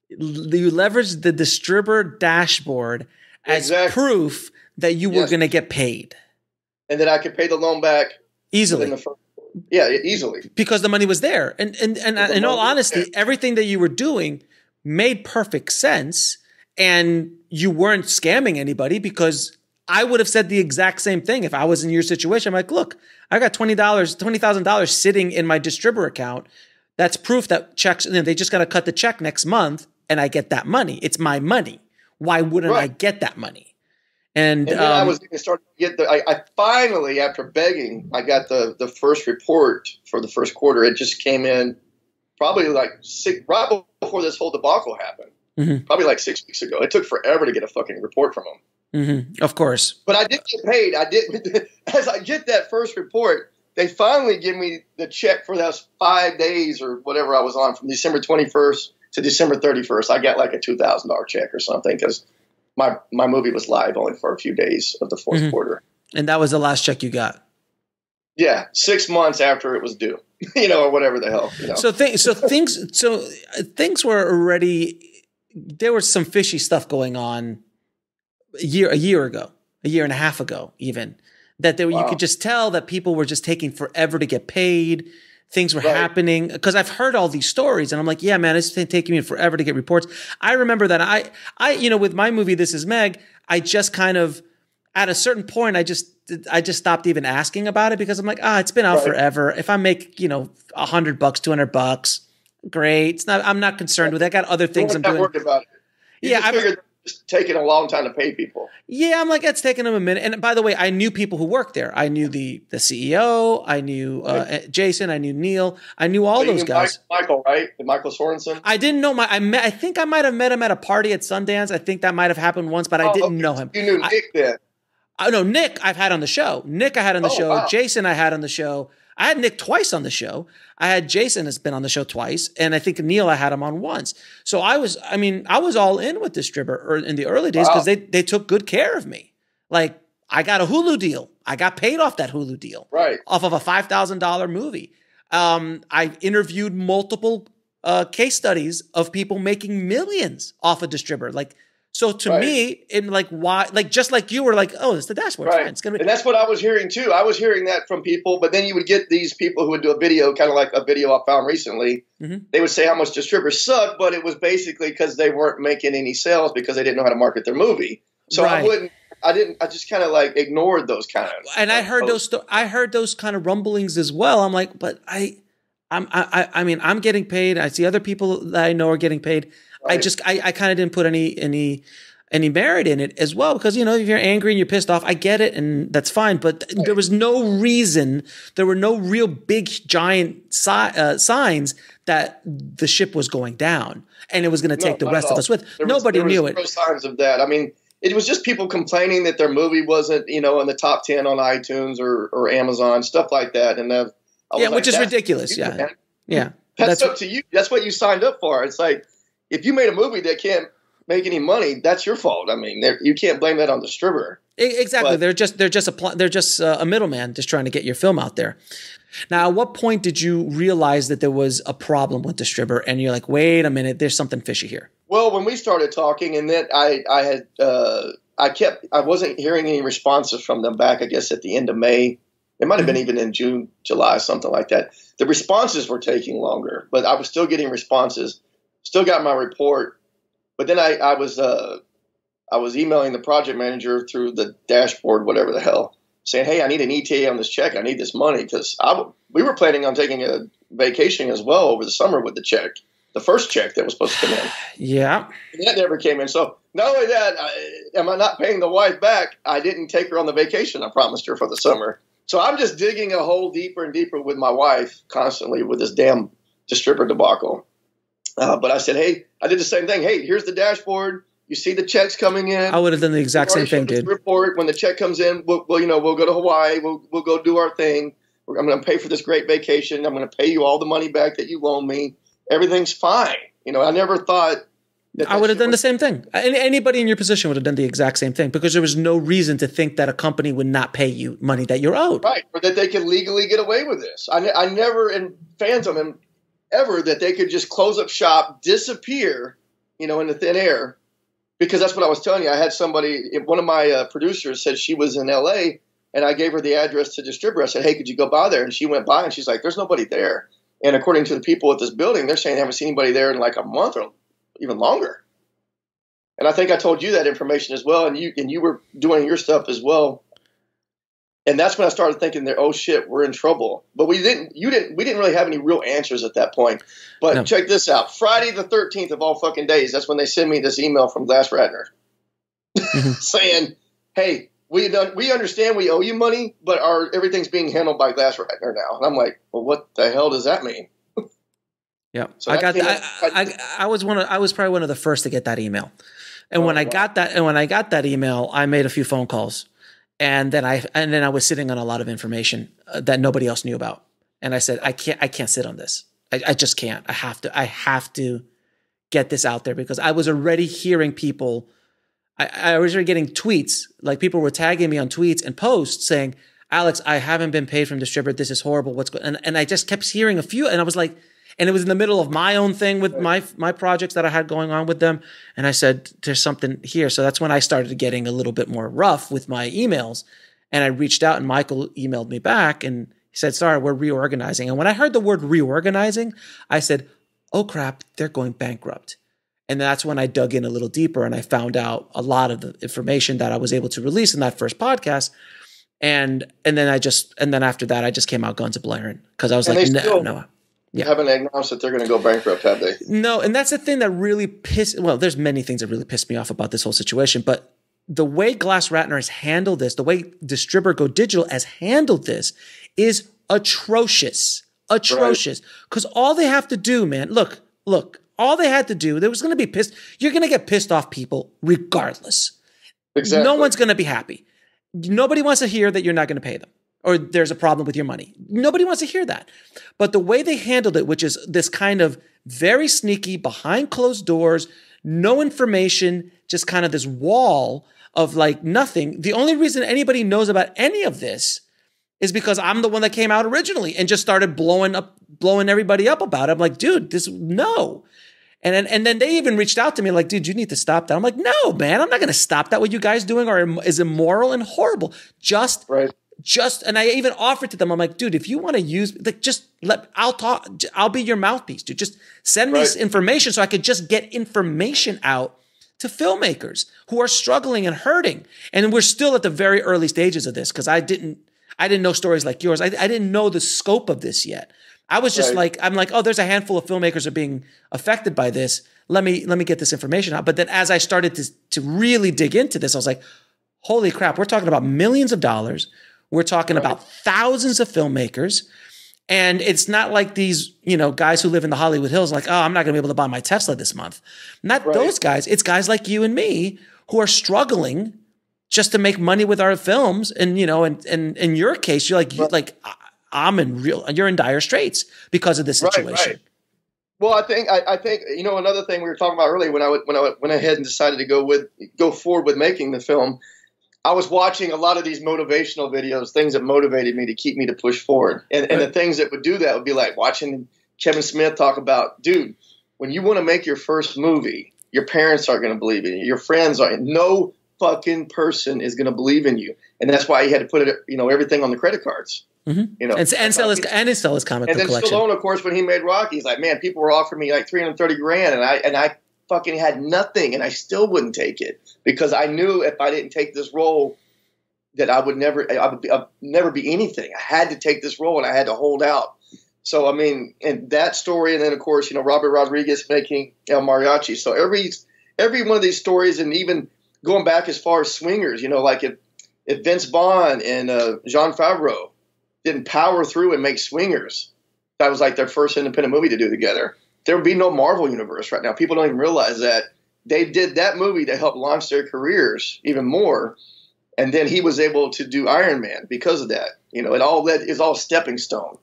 you leveraged the Distribber dashboard as exactly. proof that you yes. were going to get paid. And then I could pay the loan back. Easily. The first, yeah, easily. Because the money was there. And, and, and I, in all honesty, everything that you were doing made perfect sense. And you weren't scamming anybody, because I would have said the exact same thing if I was in your situation. I'm like, look, I got twenty thousand dollars sitting in my Distribber account. That's proof that checks, you know, they just got to cut the check next month and I get that money. It's my money. Why wouldn't right. I get that money? And, and then um, I was going to start to get the. I, I finally, after begging, I got the the first report for the first quarter. It just came in, probably like six, right before this whole debacle happened. Mm-hmm. Probably like six weeks ago. It took forever to get a fucking report from them. Mm-hmm. Of course, but I did get paid. I did. As I get that first report, they finally give me the check for those five days or whatever I was on from December twenty-first to December thirty-first. I got like a two thousand dollar check or something because. My my movie was live only for a few days of the fourth mm-hmm. quarter, and that was the last check you got. Yeah, six months after it was due, you know, or whatever the hell. You know? So things, so things, so things were already. There was some fishy stuff going on a year, a year ago, a year and a half ago, even that there wow. you could just tell that people were just taking forever to get paid. Things were right. happening because I've heard all these stories and I'm like, yeah, man, it's taking me forever to get reports. I remember that I, I, you know, with my movie, This Is Meg, I just kind of, at a certain point, I just, I just stopped even asking about it because I'm like, ah, it's been out right. forever. If I make, you know, a hundred bucks, two hundred bucks, great. It's not, I'm not concerned right. with it. I got other things. I'm not doing. Worried about it. You yeah. I figured it's taking a long time to pay people. Yeah. I'm like, it's taking them a minute. And by the way, I knew people who worked there. I knew the, the C E O. I knew uh, Jason. I knew Neil. I knew all those guys. Michael, right? Michael Sorensen. I didn't know my, I met, I think I might've met him at a party at Sundance. I think that might've happened once, but oh, I didn't okay. know him. You knew Nick I, then. I know Nick I've had on the show. Nick I had on the oh, show. Wow. Jason I had on the show. I had Nick twice on the show. I had Jason has been on the show twice. And I think Neil, I had him on once. So I was, I mean, I was all in with Distribber in the early days because wow. they, they took good care of me. Like I got a Hulu deal. I got paid off that Hulu deal. Right. Off of a five thousand dollar movie. Um, I interviewed multiple uh, case studies of people making millions off of Distribber. Like, so to right. me, in like why, like just like you were like, oh, it's the dashboard. Right. It's gonna be and that's what I was hearing too. I was hearing that from people, but then you would get these people who would do a video, kind of like a video I found recently. Mm-hmm. They would say how much Distribber sucked, but it was basically because they weren't making any sales because they didn't know how to market their movie. So right. I wouldn't, I didn't, I just kind of like ignored those kind of. And I heard posts. those, I heard those kind of rumblings as well. I'm like, but I, I'm, I, I mean, I'm getting paid. I see other people that I know are getting paid. I just, I, I kind of didn't put any, any, any merit in it as well, because, you know, if you're angry and you're pissed off, I get it. And that's fine. But right. there was no reason, there were no real big giant si uh, signs that the ship was going down and it was going to take no, the rest of us with. There Nobody was, there knew was it. No signs of that. I mean, it was just people complaining that their movie wasn't, you know, in the top ten on iTunes or, or Amazon, stuff like that. And uh, I was yeah, like, which is ridiculous. Yeah. Man. Yeah. That's, that's up to you. That's what you signed up for. It's like, if you made a movie that can't make any money, that's your fault. I mean, you can't blame that on the distributor. Exactly. But they're just they're just a they're just a middleman, just trying to get your film out there. Now, at what point did you realize that there was a problem with Distribber, and you're like, wait a minute, there's something fishy here? Well, when we started talking, and then I I had uh, I kept I wasn't hearing any responses from them back. I guess at the end of May, it might have been even in June, July, something like that. The responses were taking longer, but I was still getting responses. Still got my report. But then I, I was uh, I was emailing the project manager through the dashboard, whatever the hell, saying, hey, I need an E T A on this check. I need this money, because we were planning on taking a vacation as well over the summer with the check, the first check that was supposed to come in. Yeah. And that never came in. So not only that, I, am I not paying the wife back? I didn't take her on the vacation I promised her for the summer. So I'm just digging a hole deeper and deeper with my wife constantly with this damn Distribber debacle. Uh, but I said, hey, I did the same thing. Hey, here's the dashboard. You see the checks coming in. I would have done the exact same thing, dude. Report when the check comes in. We'll, we'll, you know, we'll go to Hawaii. We'll, we'll go do our thing. We're, I'm going to pay for this great vacation. I'm going to pay you all the money back that you loan me. Everything's fine. You know, I never thought. That I would have done the same thing. Anybody in your position would have done the exact same thing, because there was no reason to think that a company would not pay you money that you're owed. Right, or that they could legally get away with this. I, I never, in fandom, and ever that they could just close up shop, disappear, you know, into thin air, because that's what I was telling you. I had somebody, one of my uh, producers said she was in L A, and I gave her the address to Distribber. I said, hey, could you go by there? And she went by, and she's like, there's nobody there. And according to the people at this building, they're saying they haven't seen anybody there in like a month or even longer. And I think I told you that information as well, and you and you were doing your stuff as well. And that's when I started thinking that, oh shit, we're in trouble. But we didn't, you didn't, we didn't really have any real answers at that point. But no. Check this out. Friday the thirteenth of all fucking days, that's when they send me this email from Glass Ratner saying, hey, we done, we understand we owe you money, but our everything's being handled by Glass Ratner now. And I'm like, well, what the hell does that mean? Yeah. So I got that. I, I, I was one of, I was probably one of the first to get that email. And oh, when I wow. got that, and when I got that email, I made a few phone calls. And then I and then I was sitting on a lot of information uh, that nobody else knew about, and I said, I can't I can't sit on this. I, I just can't. I have to I have to get this out there, because I was already hearing people. I, I was already getting tweets, like people were tagging me on tweets and posts saying, Alex, I haven't been paid from Distribber. This is horrible. What's going? And and I just kept hearing a few, and I was like, and it was in the middle of my own thing with my my projects that I had going on with them. And I said, there's something here. So that's when I started getting a little bit more rough with my emails. And I reached out, and Michael emailed me back and he said, sorry, we're reorganizing. And when I heard the word reorganizing, I said, oh crap, they're going bankrupt. And that's when I dug in a little deeper, and I found out a lot of the information that I was able to release in that first podcast. And and then I just, and then after that, I just came out guns a-blaring, because I was and like, no, no. Yeah. Haven't announced that they're going to go bankrupt, have they? No, and that's the thing that really pissed – well, there's many things that really pissed me off about this whole situation, but the way Glass Ratner has handled this, the way Distribber Go Digital has handled this is atrocious, atrocious. Because right. all they have to do, man – look, look, all they had to do – there was going to be pissed – you're going to get pissed off people regardless. Exactly. No one's going to be happy. Nobody wants to hear that you're not going to pay them, or there's a problem with your money. Nobody wants to hear that. But the way they handled it, which is this kind of very sneaky, behind closed doors, no information, just kind of this wall of like nothing. The only reason anybody knows about any of this is because I'm the one that came out originally and just started blowing up, blowing everybody up about it. I'm like, dude, this, no. And then, and then they even reached out to me like, dude, you need to stop that. I'm like, no, man, I'm not going to stop that. What you guys doing are, is immoral and horrible. Just right. Just, and I even offered to them, I'm like, dude, if you want to use, like, just let, I'll talk, I'll be your mouthpiece, dude. Just send me right. information so I could just get information out to filmmakers who are struggling and hurting. And we're still at the very early stages of this, because I didn't, I didn't know stories like yours. I, I didn't know the scope of this yet. I was just right. like, I'm like, oh, there's a handful of filmmakers are being affected by this. Let me, let me get this information out. But then as I started to, to really dig into this, I was like, holy crap, we're talking about millions of dollars. We're talking right. about thousands of filmmakers, and it's not like these, you know, guys who live in the Hollywood Hills, like, oh, I'm not going to be able to buy my Tesla this month. Not right. those guys. It's guys like you and me who are struggling just to make money with our films. And, you know, and, and in your case, you're like, right. you're like, I'm in real, you're in dire straits because of this situation. Right, right. Well, I think I, I think you know another thing we were talking about earlier when I would, when I went ahead and decided to go with go forward with making the film. I was watching a lot of these motivational videos, things that motivated me to keep me to push forward, and, and the things that would do that would be like watching Kevin Smith talk about, dude, when you want to make your first movie, your parents aren't going to believe in you, your friends aren't, no fucking person is going to believe in you, and that's why he had to put it, you know, everything on the credit cards. Mm-hmm. You know, and, and sell his and sell his comic book collection. And then Stallone, of course, when he made Rocky, he's like, man, people were offering me like three hundred thirty grand, and I and I fucking had nothing, and I still wouldn't take it because I knew if I didn't take this role, that I would never, I would be, I'd never be anything. I had to take this role, and I had to hold out. So I mean, and that story, and then of course, you know, Robert Rodriguez making El Mariachi. So every every one of these stories, and even going back as far as Swingers, you know, like if if Vince Vaughn and uh, Jon Favreau didn't power through and make Swingers, that was like their first independent movie to do together, there would be no Marvel universe right now. People don't even realize that they did that movie to help launch their careers even more. And then he was able to do Iron Man because of that. You know, it all led, it's all stepping stone.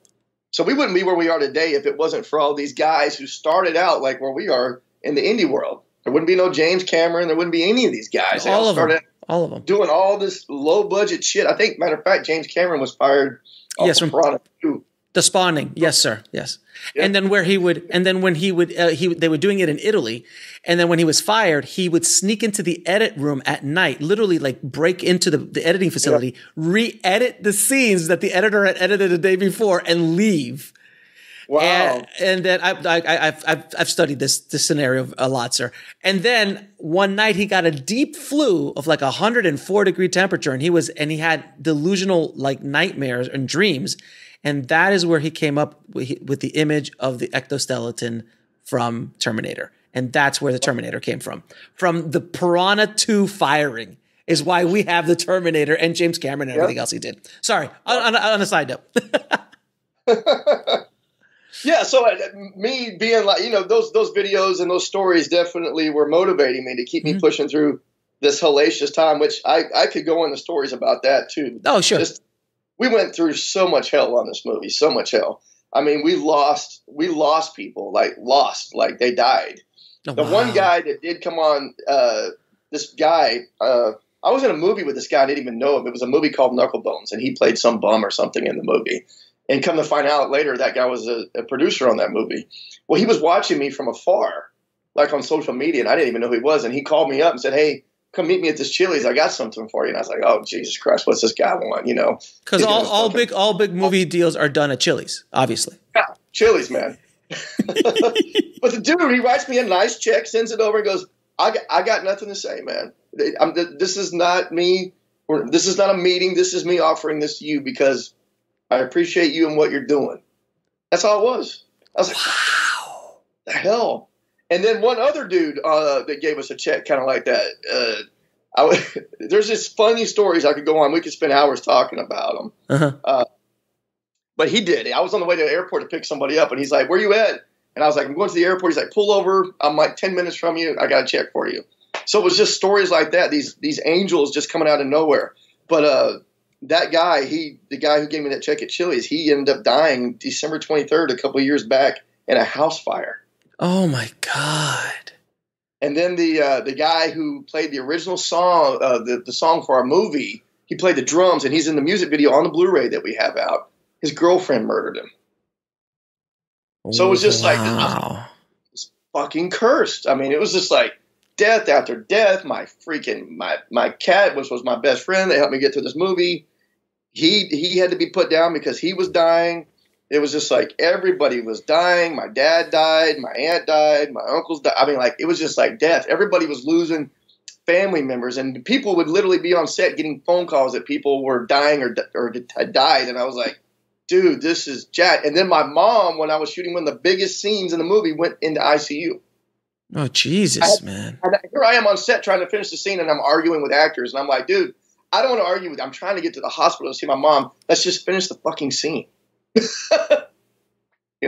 So we wouldn't be where we are today if it wasn't for all these guys who started out like where we are in the indie world. There wouldn't be no James Cameron. There wouldn't be any of these guys. All, all of them. All of them. Doing all this low budget shit. I think, matter of fact, James Cameron was fired. Yes, from The Spawning. Yes, sir. Yes. Yeah. And then where he would, and then when he would, uh, he, they were doing it in Italy. And then when he was fired, he would sneak into the edit room at night, literally like break into the, the editing facility, yeah. re-edit the scenes that the editor had edited the day before and leave. Wow. And, and then I, I, I've, I've, I've studied this, this scenario a lot, sir. And then one night he got a deep flu of like one hundred four degree temperature, and he was, and he had delusional like nightmares and dreams. And that is where he came up with, with the image of the ectoskeleton from Terminator. And that's where the Terminator came from. From the Piranha two firing is why we have the Terminator and James Cameron and yep. everything else he did. Sorry, on, on, on a side note. Yeah, so me being like, you know, those those videos and those stories definitely were motivating me to keep me mm-hmm. pushing through this hellacious time, which I, I could go into stories about that, too. Oh, sure. Just, we went through so much hell on this movie, so much hell. I mean, we lost we lost people, like lost, like they died. Oh, the wow. one guy that did come on, uh, this guy, uh, I was in a movie with this guy, I didn't even know him. It was a movie called Knucklebones, and he played some bum or something in the movie. And come to find out later, that guy was a, a producer on that movie. Well, he was watching me from afar, like on social media, and I didn't even know who he was. And he called me up and said, hey, come meet me at this Chili's. I got something for you. And I was like, oh, Jesus Christ, what's this guy want? You know, because all, all big all big movie deals are done at Chili's, obviously. Yeah, Chili's, man. But the dude, he writes me a nice check, sends it over, and goes, I got, I got nothing to say, man. I'm, this is not me. Or, this is not a meeting. This is me offering this to you because – I appreciate you and what you're doing. That's all it was. I was like, wow, the hell. And then one other dude uh, that gave us a check kind of like that. Uh, I w there's this funny stories I could go on. We could spend hours talking about them. Uh-huh. uh, but he did. I was on the way to the airport to pick somebody up, and he's like, where you at? And I was like, I'm going to the airport. He's like, pull over. I'm like ten minutes from you. I got a check for you. So it was just stories like that, these these angels just coming out of nowhere. But uh, – that guy, he, the guy who gave me that check at Chili's, he ended up dying December twenty-third, a couple of years back, in a house fire. Oh my God! And then the uh, the guy who played the original song, uh, the the song for our movie, he played the drums, and he's in the music video on the Blu-ray that we have out. His girlfriend murdered him. So it was just wow. like, I was fucking cursed. I mean, it was just like. Death after death. My freaking my my cat, which was my best friend, that helped me get through this movie. He he had to be put down because he was dying. It was just like everybody was dying. My dad died. My aunt died. My uncles died. I mean, like it was just like death. Everybody was losing family members, and people would literally be on set getting phone calls that people were dying or or had died. And I was like, dude, this is jacked. And then my mom, when I was shooting one of the biggest scenes in the movie, went into I C U. Oh, Jesus, I had, man. And here I am on set trying to finish the scene, and I'm arguing with actors. And I'm like, dude, I don't want to argue with you. I'm trying to get to the hospital and see my mom. Let's just finish the fucking scene. You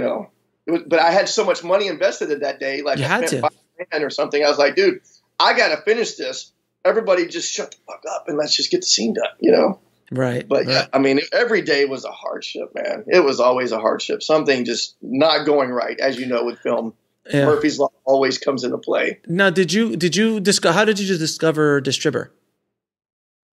know? It was, but I had so much money invested in that day. Like you I had spent to. five grand or something. I was like, dude, I got to finish this. Everybody just shut the fuck up, and let's just get the scene done, you know? Right. But, right. Yeah, I mean, every day was a hardship, man. It was always a hardship. Something just not going right, as you know, with film. yeah. Murphy's Law always comes into play. Now, did you did you discover how did you discover Distribber?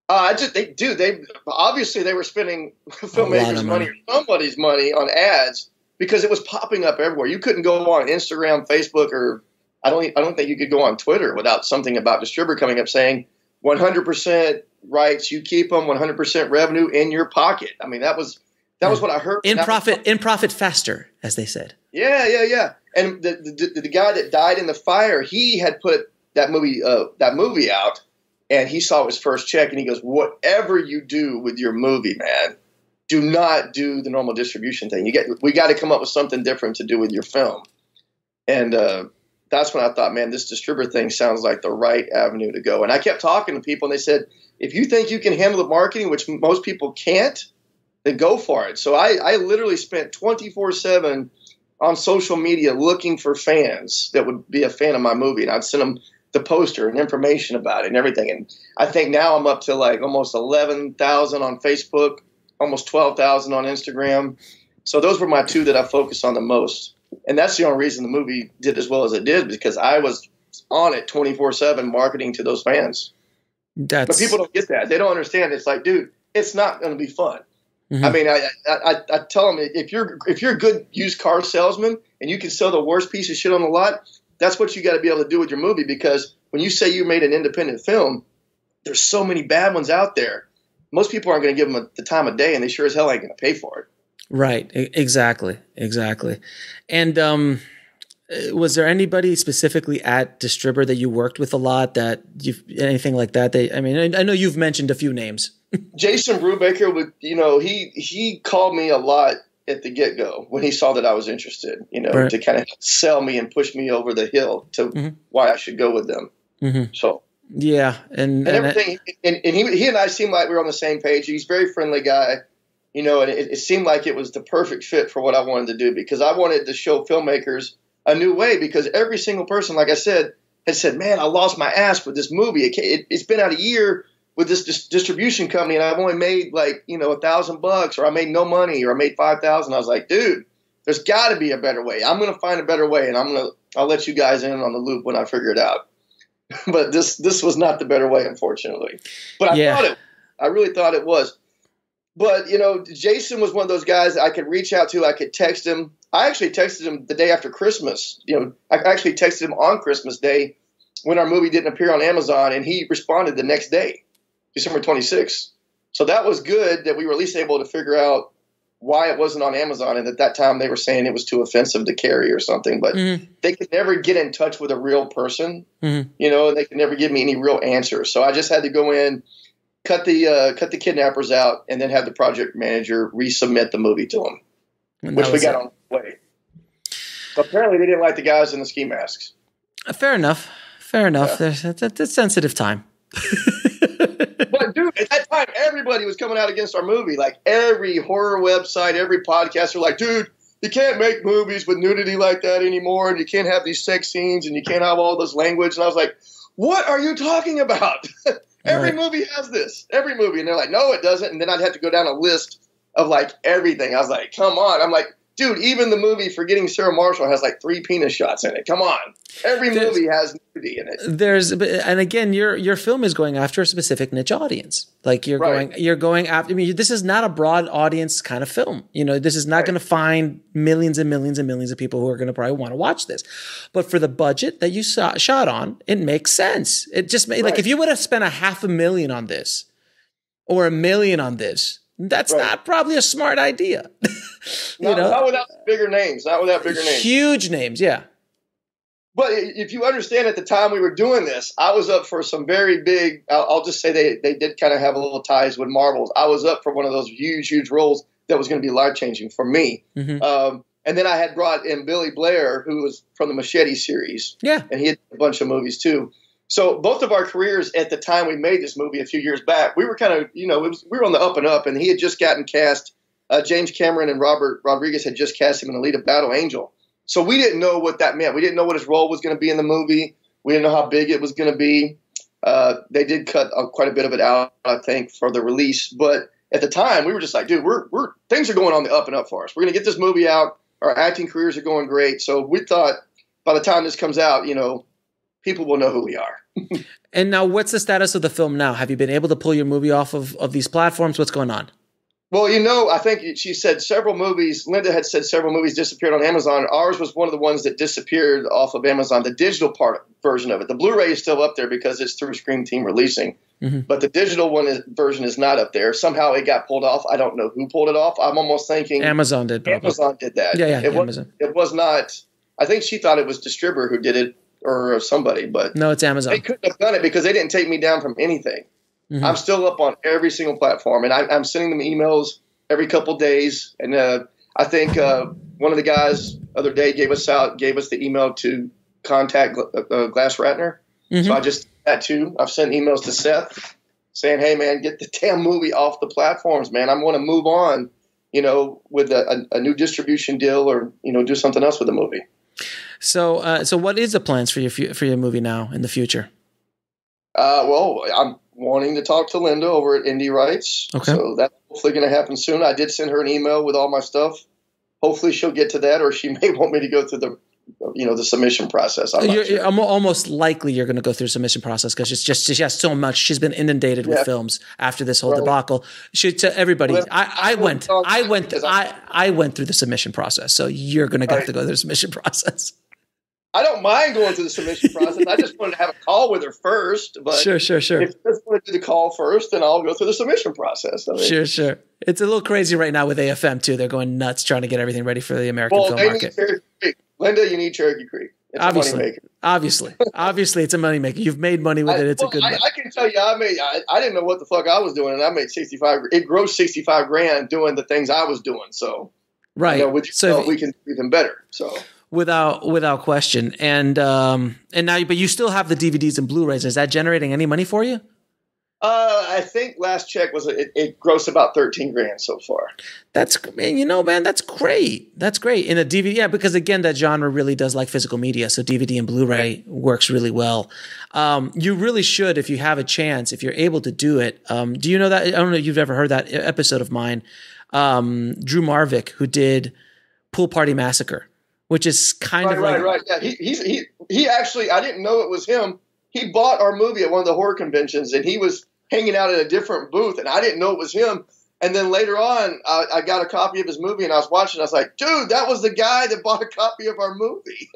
Uh, I just they do they obviously they were spending filmmakers' money or somebody's money on ads because it was popping up everywhere. You couldn't go on Instagram, Facebook, or I don't I don't think you could go on Twitter without something about Distribber coming up saying one hundred percent rights, you keep them, one hundred percent revenue in your pocket. I mean, that was that was what I heard. In profit, in profit faster, as they said. Yeah, yeah, yeah. And the the, the guy that died in the fire, he had put that movie uh, that movie out. And he saw his first check, and he goes, "Whatever you do with your movie, man, do not do the normal distribution thing. You get, we got to come up with something different to do with your film." And uh, that's when I thought, man, this Distribber thing sounds like the right avenue to go. And I kept talking to people, and they said, "If you think you can handle the marketing, which most people can't, then go for it." So I, I literally spent twenty-four seven on social media looking for fans that would be a fan of my movie, and I'd send them the poster and information about it and everything. And I think now I'm up to like almost eleven thousand on Facebook, almost twelve thousand on Instagram. So those were my two that I focused on the most. And that's the only reason the movie did as well as it did, because I was on it twenty-four seven marketing to those fans. That's... But people don't get that. They don't understand. It's like, dude, it's not going to be fun. Mm-hmm. I mean, I, I, I tell them, if you're, if you're a good used car salesman and you can sell the worst piece of shit on the lot, that's what you got to be able to do with your movie, because when you say you made an independent film, there's so many bad ones out there. Most people aren't going to give them a, the time of day, and they sure as hell ain't going to pay for it. Right. Exactly. Exactly. And um, was there anybody specifically at Distribber that you worked with a lot, that you've, anything like that? They, I mean, I know you've mentioned a few names. Jason Brubaker, would, you know, he he called me a lot at the get-go when he saw that I was interested, you know, right. to kind of sell me and push me over the hill to mm-hmm. why I should go with them. Mm-hmm. So yeah. And, and, and everything. I, and and he, he and I seemed like we were on the same page. He's a very friendly guy, you know, and it, it seemed like it was the perfect fit for what I wanted to do, because I wanted to show filmmakers a new way, because every single person, like I said, had said, man, I lost my ass with this movie. It, it, it's been out a year with this dis distribution company, and I've only made like, you know, a thousand bucks, or I made no money, or I made five thousand. I was like, dude, there's gotta be a better way. I'm going to find a better way. And I'm going to, I'll let you guys in on the loop when I figure it out. But this, this was not the better way, unfortunately, but I yeah. thought it, I really thought it was. But you know, Jason was one of those guys that I could reach out to. I could text him. I actually texted him the day after Christmas. You know, I actually texted him on Christmas Day when our movie didn't appear on Amazon, and he responded the next day, December twenty-sixth. So that was good that we were at least able to figure out why it wasn't on Amazon. And at that time they were saying it was too offensive to carry or something, but mm-hmm. they could never get in touch with a real person, mm-hmm. you know, and they could never give me any real answer. So I just had to go in, cut the, uh, cut the kidnappers out, and then have the project manager resubmit the movie to them, and which we got it. on the way. But apparently they didn't like the guys in the ski masks. Uh, fair enough. Fair enough. Yeah. That's a, a sensitive time. But dude, at that time, everybody was coming out against our movie. Like every horror website, every podcast, they're like, dude, you can't make movies with nudity like that anymore, and you can't have these sex scenes, and you can't have all this language. And I was like, what are you talking about? Every right. movie has this. Every movie. And they're like, no, it doesn't. And then I'd have to go down a list of like everything. I was like, come on. I'm like, dude, even the movie Forgetting Sarah Marshall has like three penis shots in it. Come on. Every there's, movie has nudity in it. There's, and again, your, your film is going after a specific niche audience. Like you're right. going, you're going after, I mean, this is not a broad audience kind of film. You know, this is not right. going to find millions and millions and millions of people who are going to probably want to watch this. But for the budget that you saw, shot on, it makes sense. It just made, right. like if you would have spent a half a million on this or a million on this, that's right. not probably a smart idea. you not, know? not without bigger names. Not without bigger names. Huge names, yeah. But if you understand, at the time we were doing this, I was up for some very big, I'll, I'll just say they, they did kind of have a little ties with Marvel. I was up for one of those huge, huge roles that was going to be life-changing for me. Mm-hmm. um, and then I had brought in Billy Blair, who was from the Machete series. Yeah. And he had a bunch of movies too. So both of our careers at the time we made this movie a few years back, we were kind of, you know, it was, we were on the up and up, and he had just gotten cast. Uh, James Cameron and Robert Rodriguez had just cast him in the lead of Battle Angel. So we didn't know what that meant. We didn't know what his role was going to be in the movie. We didn't know how big it was going to be. Uh, they did cut uh, quite a bit of it out, I think, for the release. But at the time, we were just like, dude, we're, we're, things are going on the up and up for us. We're going to get this movie out. Our acting careers are going great. So we thought, by the time this comes out, you know, people will know who we are. And now what's the status of the film now? Have you been able to pull your movie off of, of these platforms? What's going on? Well, you know, I think she said several movies, Linda had said several movies disappeared on Amazon. Ours was one of the ones that disappeared off of Amazon, the digital part version of it. The Blu-ray is still up there because it's through Scream Team Releasing, mm-hmm. but the digital one is, version is not up there. Somehow it got pulled off. I don't know who pulled it off. I'm almost thinking Amazon did. Probably. Amazon did that. Yeah, yeah. It, Amazon. Was, it was not, I think she thought it was Distribber who did it or somebody, but no, it's Amazon. They couldn't have done it because they didn't take me down from anything. Mm-hmm. I'm still up on every single platform, and I, I'm sending them emails every couple of days. And uh, I think uh, one of the guys the other day gave us out, gave us the email to contact uh, Glass Ratner. Mm-hmm. So I just did that too. I've sent emails to Seth saying, "Hey man, get the damn movie off the platforms, man. I want to move on, you know, with a, a, a new distribution deal, or you know, do something else with the movie." So, uh, so what is the plans for your for your movie now in the future? Uh, well, I'm wanting to talk to Linda over at Indie Rights. Okay. So that's hopefully going to happen soon. I did send her an email with all my stuff. Hopefully she'll get to that, or she may want me to go through the, you know, the submission process. I'm, you're, sure. you're almost likely you're going to go through the submission process because it's just, she has so much. She's been inundated yeah. with films after this whole right. debacle. She, to everybody, well, I, I went, I went, I, I went through the submission process. So you're going to have to go through the submission process. I don't mind going through the submission process. I just wanted to have a call with her first. But sure, sure, sure. If you just want to do the call first, then I'll go through the submission process. I mean, sure, sure. It's a little crazy right now with A F M, too. They're going nuts trying to get everything ready for the American well, film they market. Need Cherokee Creek. Linda, you need Cherokee Creek. It's obviously, a moneymaker. Obviously. Obviously, it's a moneymaker. You've made money with I, it. It's well, a good I, I can tell you, I made. I, I didn't know what the fuck I was doing, and I made sixty-five. It grossed sixty-five grand doing the things I was doing. So, right. You know, with yourself, so if, we can do even better. So. Without, without question, and um, and now, but you still have the D V Ds and Blu-rays. Is that generating any money for you? Uh, I think last check was it, it grossed about thirteen grand so far. That's man, you know, man, that's great. That's great in a D V D, yeah, because again, that genre really does like physical media. So D V D and Blu-ray works really well. Um, you really should, if you have a chance, if you're able to do it. Um, do you know that? I don't know if you've ever heard that episode of mine, um, Drew Marvick, who did Pool Party Massacre. Which is kind right, of like, right, right. Yeah, he, he's, he he actually, I didn't know it was him. He bought our movie at one of the horror conventions, and he was hanging out at a different booth, and I didn't know it was him. And then later on, I, I got a copy of his movie, and I was watching. I was like, dude, that was the guy that bought a copy of our movie.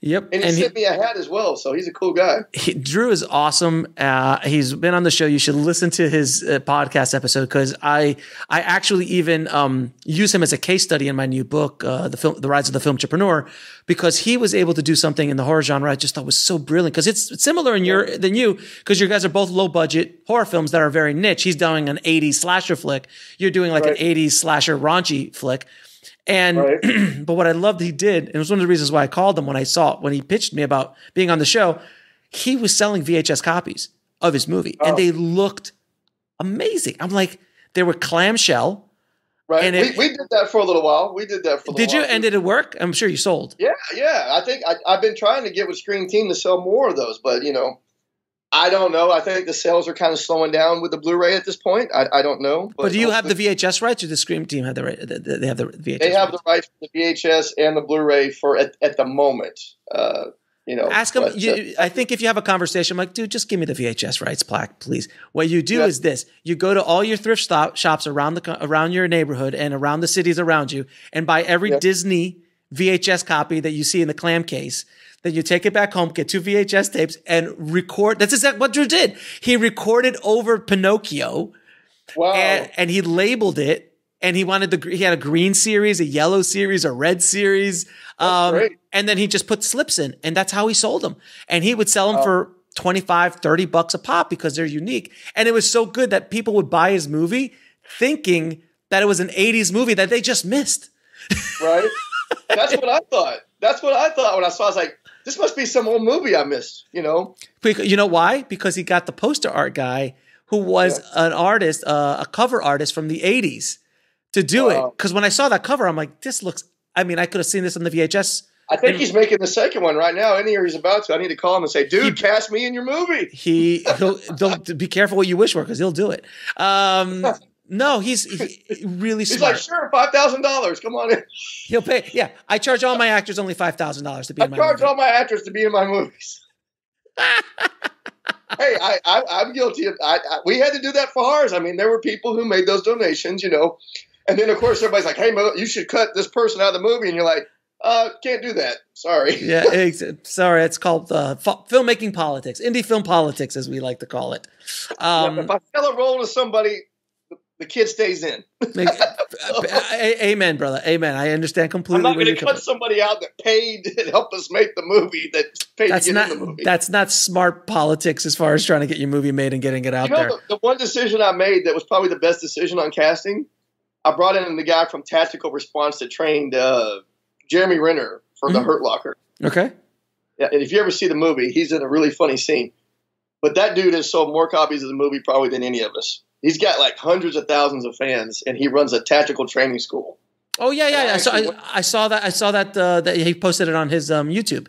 Yep, and he and sent he, me a hat as well. So he's a cool guy. He, Drew is awesome. Uh, he's been on the show. You should listen to his uh, podcast episode because I I actually even um, use him as a case study in my new book, uh, the film, The Rise of the Filmtrepreneur, because he was able to do something in the horror genre I just thought was so brilliant. Because it's, it's similar in your than you because you guys are both low budget horror films that are very niche. He's doing an eighties slasher flick. You're doing like right. an eighties slasher raunchy flick. And right. but what I loved he did, and it was one of the reasons why I called him when I saw when he pitched me about being on the show, he was selling V H S copies of his movie. Oh. And they looked amazing. I'm like, they were clamshell. Right. And it, we, we did that for a little while. We did that for a little did while. Did you? And did it work? I'm sure you sold. Yeah, yeah. I think I, I've been trying to get with Screen Team to sell more of those, but you know. I don't know. I think the sales are kind of slowing down with the Blu-ray at this point. I, I don't know. But, but do you have the V H S rights, or the Scream Team have the right? They have the V H S. They have rights? the rights for the V H S and the Blu-ray for at, at the moment. Uh, you know, ask them. But, you, uh, I think if you have a conversation, I'm like, dude, just give me the V H S rights, plaque, please. What you do yeah. is this: you go to all your thrift stop shops around the around your neighborhood and around the cities around you, and buy every yeah. Disney V H S copy that you see in the clam case. Then you take it back home, get two V H S tapes, and record. That's exactly what Drew did. He recorded over Pinocchio, wow. and, and he labeled it. And he wanted the he had a green series, a yellow series, a red series, um, and then he just put slips in, and that's how he sold them. And he would sell them wow. for twenty-five, thirty bucks a pop because they're unique. And it was so good that people would buy his movie thinking that it was an eighties movie that they just missed. Right. That's what I thought. That's what I thought when I saw. I was like, this must be some old movie I missed, you know? You know why? Because he got the poster art guy who was yeah. an artist, uh, a cover artist from the eighties to do uh, it. Because when I saw that cover, I'm like, this looks – I mean, I could have seen this on the V H S. I think and, he's making the second one right now. Any year he's about to. I need to call him and say, dude, he, cast me in your movie. He, he'll, be careful what you wish for because he'll do it. Um No, he's he, really smart. He's like, sure, five thousand dollars. Come on in. He'll pay. Yeah. I charge all my actors only five thousand dollars to be in my movies. I charge all my actors to be in my movies. Hey, I, I, I'm guilty of I, I, we had to do that for ours. I mean, there were people who made those donations, you know. And then, of course, everybody's like, hey, you should cut this person out of the movie. And you're like, uh, can't do that. Sorry. Yeah, it's, sorry. It's called uh, filmmaking politics, indie film politics, as we like to call it. Um, yeah, if I sell a role to somebody, the kid stays in. Amen, brother. Amen. I understand completely. I'm not going to cut somebody out that paid and helped us make the movie. That paid that's to get not in the movie. That's not smart politics as far as trying to get your movie made and getting it out you know, there. The, the one decision I made that was probably the best decision on casting, I brought in the guy from Tactical Response that trained uh, Jeremy Renner for mm-hmm. The Hurt Locker. Okay. Yeah, and if you ever see the movie, he's in a really funny scene. But that dude has sold more copies of the movie probably than any of us. He's got like hundreds of thousands of fans, and he runs a tactical training school. Oh yeah, yeah, yeah. So I, I saw that. I saw that uh, that he posted it on his um, YouTube.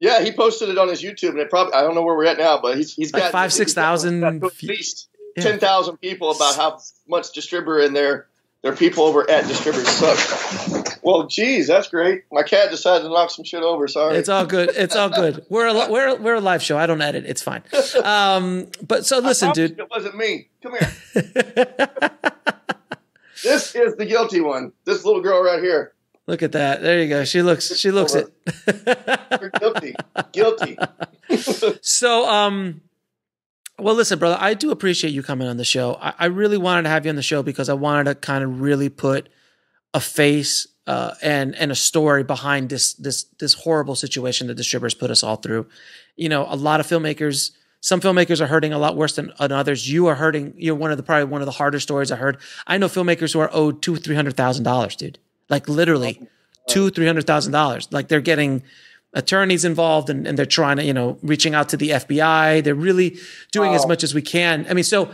Yeah, he posted it on his YouTube, and it probably I don't know where we're at now, but he's he's like got five, six thousand, at least yeah. ten thousand people about how much Distribber and their their people over at Distribber suck. Well, geez, that's great. My cat decided to knock some shit over. Sorry. It's all good. It's all good. We're a, we're, we're a live show. I don't edit. It's fine. Um, but so listen, dude. It wasn't me. Come here. This is the guilty one. This little girl right here. Look at that. There you go. She looks, she looks it. You're guilty. Guilty. So, um, well, listen, brother, I do appreciate you coming on the show. I, I really wanted to have you on the show because I wanted to kind of really put a face Uh, and and a story behind this this this horrible situation that Distribber's put us all through. You know, a lot of filmmakers, some filmmakers are hurting a lot worse than, than others. You are hurting. You're one of the probably one of the harder stories I heard. I know filmmakers who are owed two three hundred thousand dollars, dude. Like literally two three hundred thousand dollars. Like they're getting attorneys involved and and they're trying to you know reaching out to the F B I. They're really doing wow. as much as we can. I mean, so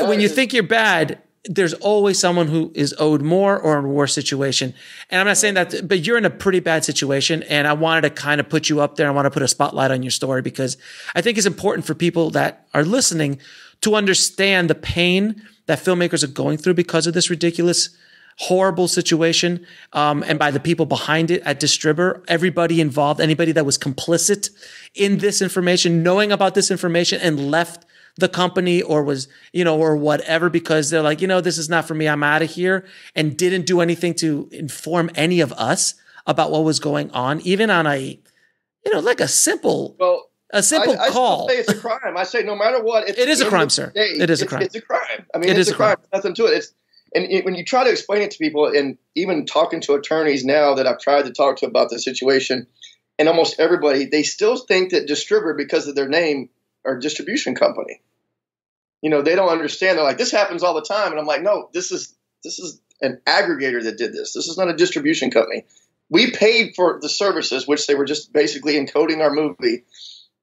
when you think you're bad, there's always someone who is owed more or in a worse situation. And I'm not saying that, but you're in a pretty bad situation. And I wanted to kind of put you up there. I want to put a spotlight on your story because I think it's important for people that are listening to understand the pain that filmmakers are going through because of this ridiculous, horrible situation. Um, and by the people behind it at Distribber, everybody involved, anybody that was complicit in this information, knowing about this information and left the company or was, you know, or whatever, because they're like, you know, this is not for me. I'm out of here, and didn't do anything to inform any of us about what was going on, even on a, you know, like a simple, well, a simple I, I call. I say it's a crime. I say no matter what, it's it is a crime, sir. Day, it is a crime. It's, it's a crime. I mean, it it's is a crime. crime. Nothing to it. It's and it, when you try to explain it to people, and even talking to attorneys now that I've tried to talk to about the situation, and almost everybody, they still think that Distribber because of their name. Or distribution company, you know, they don't understand. They're like, this happens all the time, and I'm like, no, this is this is an aggregator that did this. This is not a distribution company. We paid for the services, which they were just basically encoding our movie,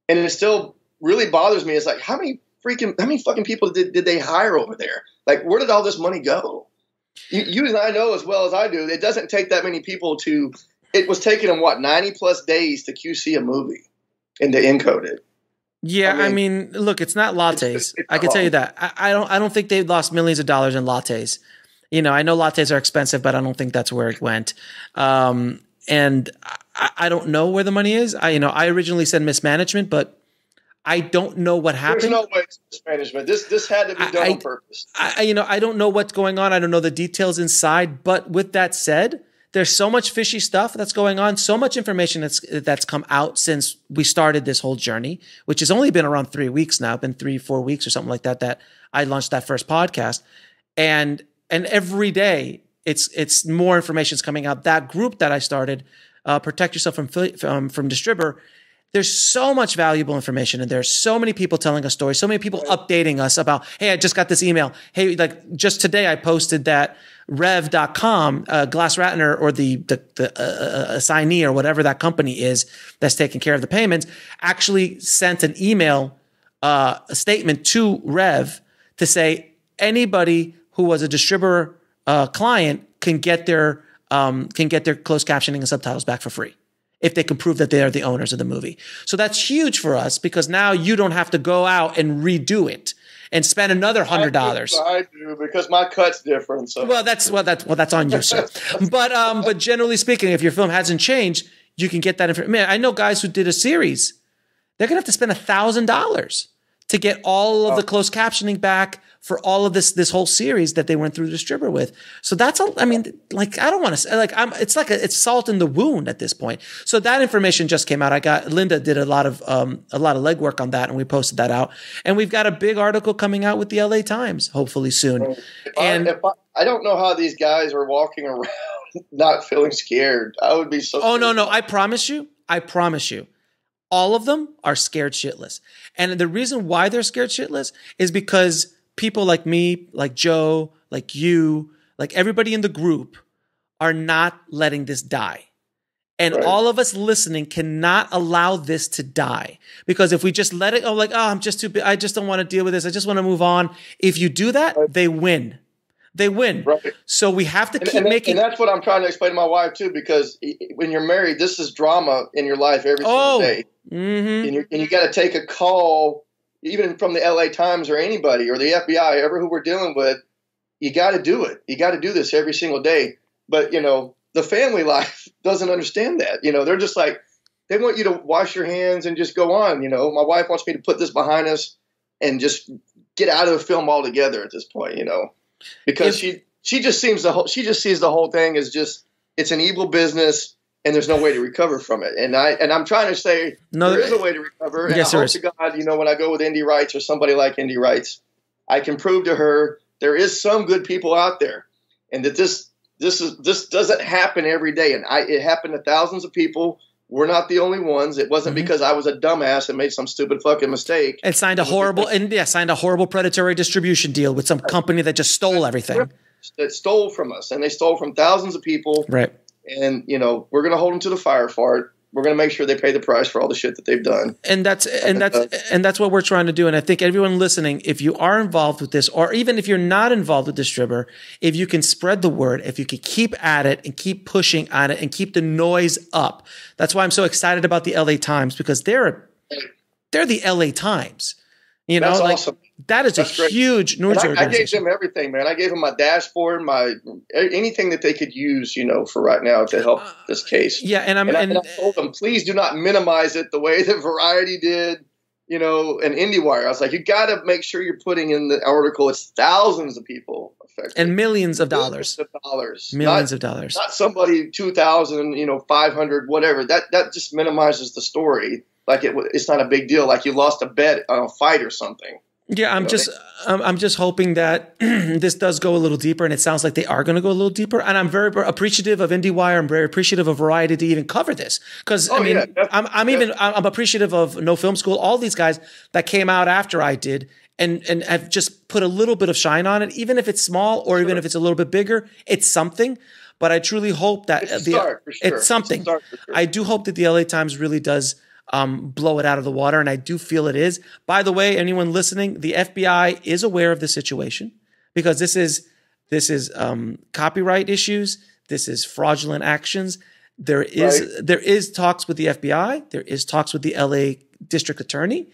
and it still really bothers me. It's like, how many freaking, how many fucking people did did they hire over there? Like, where did all this money go? You, you and I know as well as I do, it doesn't take that many people to. It was taking them what ninety plus days to Q C a movie and to encode it. Yeah, I mean, I mean, look, it's not lattes. It's, it's I can tell you that. I, I don't. I don't think they lost millions of dollars in lattes. You know, I know lattes are expensive, but I don't think that's where it went. Um, and I, I don't know where the money is. I, you know, I originally said mismanagement, but I don't know what happened. There's no way it's mismanagement. This this had to be done I, on purpose. I, you know, I don't know what's going on. I don't know the details inside. But with that said, there's so much fishy stuff that's going on, so much information that's that's come out since we started this whole journey, which has only been around three weeks now, been three, four weeks or something like that, that I launched that first podcast. And and every day, it's it's more information's coming out. That group that I started, uh, Protect Yourself from, um, from Distribber, there's so much valuable information in there. So many people telling us stories, so many people updating us about, hey, I just got this email. Hey, like just today I posted that Rev dot com, uh, Glass Ratner or the, the, the uh, assignee or whatever that company is that's taking care of the payments actually sent an email, uh, a statement to Rev to say anybody who was a Distribber uh, client can get their um, can get their closed captioning and subtitles back for free if they can prove that they are the owners of the movie. So that's huge for us because now you don't have to go out and redo it. and spend another hundred dollars. I do, because my cut's different. So. Well, that's well, that's well, that's on you, sir. But um, but generally speaking, if your film hasn't changed, you can get that information. Man, I know guys who did a series; they're gonna have to spend a thousand dollars to get all of oh. the closed captioning back for all of this this whole series that they went through the Distribber with. So that's a, I mean, like I don't want to like I'm. It's like a, it's salt in the wound at this point. So that information just came out. I got Linda did a lot of um a lot of legwork on that, and we posted that out. And we've got a big article coming out with the L A Times hopefully soon. If and I, if I, I don't know how these guys are walking around not feeling scared. I would be so. Oh scared. no, no! I promise you. I promise you. All of them are scared shitless. And the reason why they're scared shitless is because people like me, like Joe, like you, like everybody in the group are not letting this die. And right. all of us listening cannot allow this to die. Because if we just let it, oh, like, oh, I'm just too big. I just don't want to deal with this. I just want to move on. If you do that, right. they win. They win. Right. So we have to keep and, and, making. And that's what I'm trying to explain to my wife too, because when you're married, this is drama in your life every oh. single day. Mm-hmm. And, and you got to take a call, even from the L A Times or anybody or the F B I, ever who we're dealing with. You got to do it. You got to do this every single day. But you know, the family life doesn't understand that. You know, they're just like they want you to wash your hands and just go on. You know, my wife wants me to put this behind us and just get out of the film altogether at this point. You know. Because if, she she just seems the whole she just sees the whole thing as just it's an evil business and there's no way to recover from it. And I and I'm trying to say no, there is a way to recover. And yes, I hope to God, you know, when I go with Indie Rights or somebody like Indie Rights, I can prove to her there is some good people out there, and that this this is this doesn't happen every day. And I it happened to thousands of people. We're not the only ones. It wasn't mm-hmm. because I was a dumbass and made some stupid fucking mistake. And signed a horrible and yeah, signed a horrible predatory distribution deal with some company that just stole everything. That stole from us, and they stole from thousands of people. Right. And you know, we're gonna hold them to the fire for it. We're gonna make sure they pay the price for all the shit that they've done. And that's and that's and that's what we're trying to do. And I think everyone listening, if you are involved with this, or even if you're not involved with Distribber, if you can spread the word, if you can keep at it and keep pushing on it and keep the noise up. That's why I'm so excited about the L A Times, because they're they're the L A Times. You know, that's like awesome. That is that's a great. Huge news I, organization. I gave them everything, man. I gave them my dashboard, my anything that they could use, you know, for right now to help uh, this case. Yeah, and I'm and, and, I, and I told them, please do not minimize it the way that Variety did, you know, and IndieWire. I was like, you got to make sure you're putting in the article. It's thousands of people affected and millions of dollars, millions of dollars, millions not, of dollars. Not somebody two thousand, you know, five hundred, whatever. That that just minimizes the story. Like it, it's not a big deal. Like you lost a bet on a fight or something. Yeah, I'm you know, just, I'm, I'm just hoping that this does go a little deeper, and it sounds like they are going to go a little deeper. And I'm very appreciative of IndieWire. I'm very appreciative of Variety to even cover this, because oh, I mean, yeah, I'm, I'm even, I'm appreciative of No Film School, all these guys that came out after I did, and and have just put a little bit of shine on it, even if it's small or sure. even if it's a little bit bigger, it's something. But I truly hope that it's, the, start, for sure. it's something. It's start, for sure. I do hope that the L A Times really does. Um, blow it out of the water, and I do feel it is. By the way, anyone listening, the F B I is aware of the situation, because this is this is um, copyright issues. This is fraudulent actions. There is right. there is talks with the F B I. There is talks with the L A District Attorney.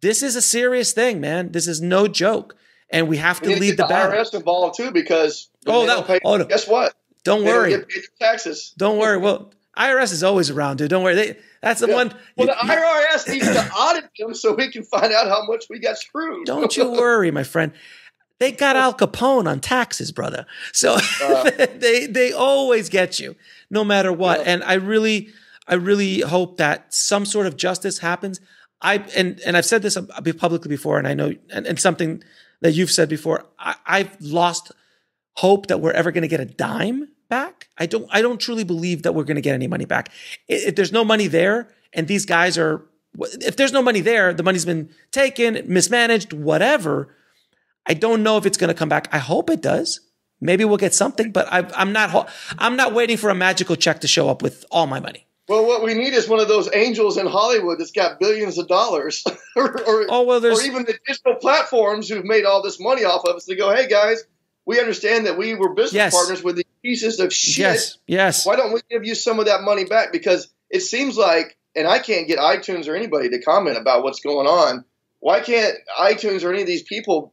This is a serious thing, man. This is no joke, and we have we to lead to get the, the I R S involved too, because oh, that, pay, oh no. guess what? Don't they worry, don't get paid their taxes. Don't worry. Well. I R S is always around, dude. Don't worry. They, that's the yeah. one. Well, the I R S needs to audit them so we can find out how much we got screwed. Don't you worry, my friend. They got Al Capone on taxes, brother. So uh, they they always get you, no matter what. Yeah. And I really, I really hope that some sort of justice happens. I and and I've said this publicly before, and I know, and, and something that you've said before. I, I've lost hope that we're ever going to get a dime. Back. I don't I don't truly believe that we're going to get any money back. If there's no money there, and these guys are if there's no money there, the money's been taken, mismanaged, whatever. I don't know if it's going to come back. I hope it does. Maybe we'll get something, but I, I'm not I'm not waiting for a magical check to show up with all my money. Well, what we need is one of those angels in Hollywood that's got billions of dollars or, or, oh, well, or even the digital platforms who've made all this money off of us to go, hey guys, we understand that we were business yes. partners with the pieces of shit. Yes, yes. Why don't we give you some of that money back? Because it seems like, and I can't get iTunes or anybody to comment about what's going on, why can't iTunes or any of these people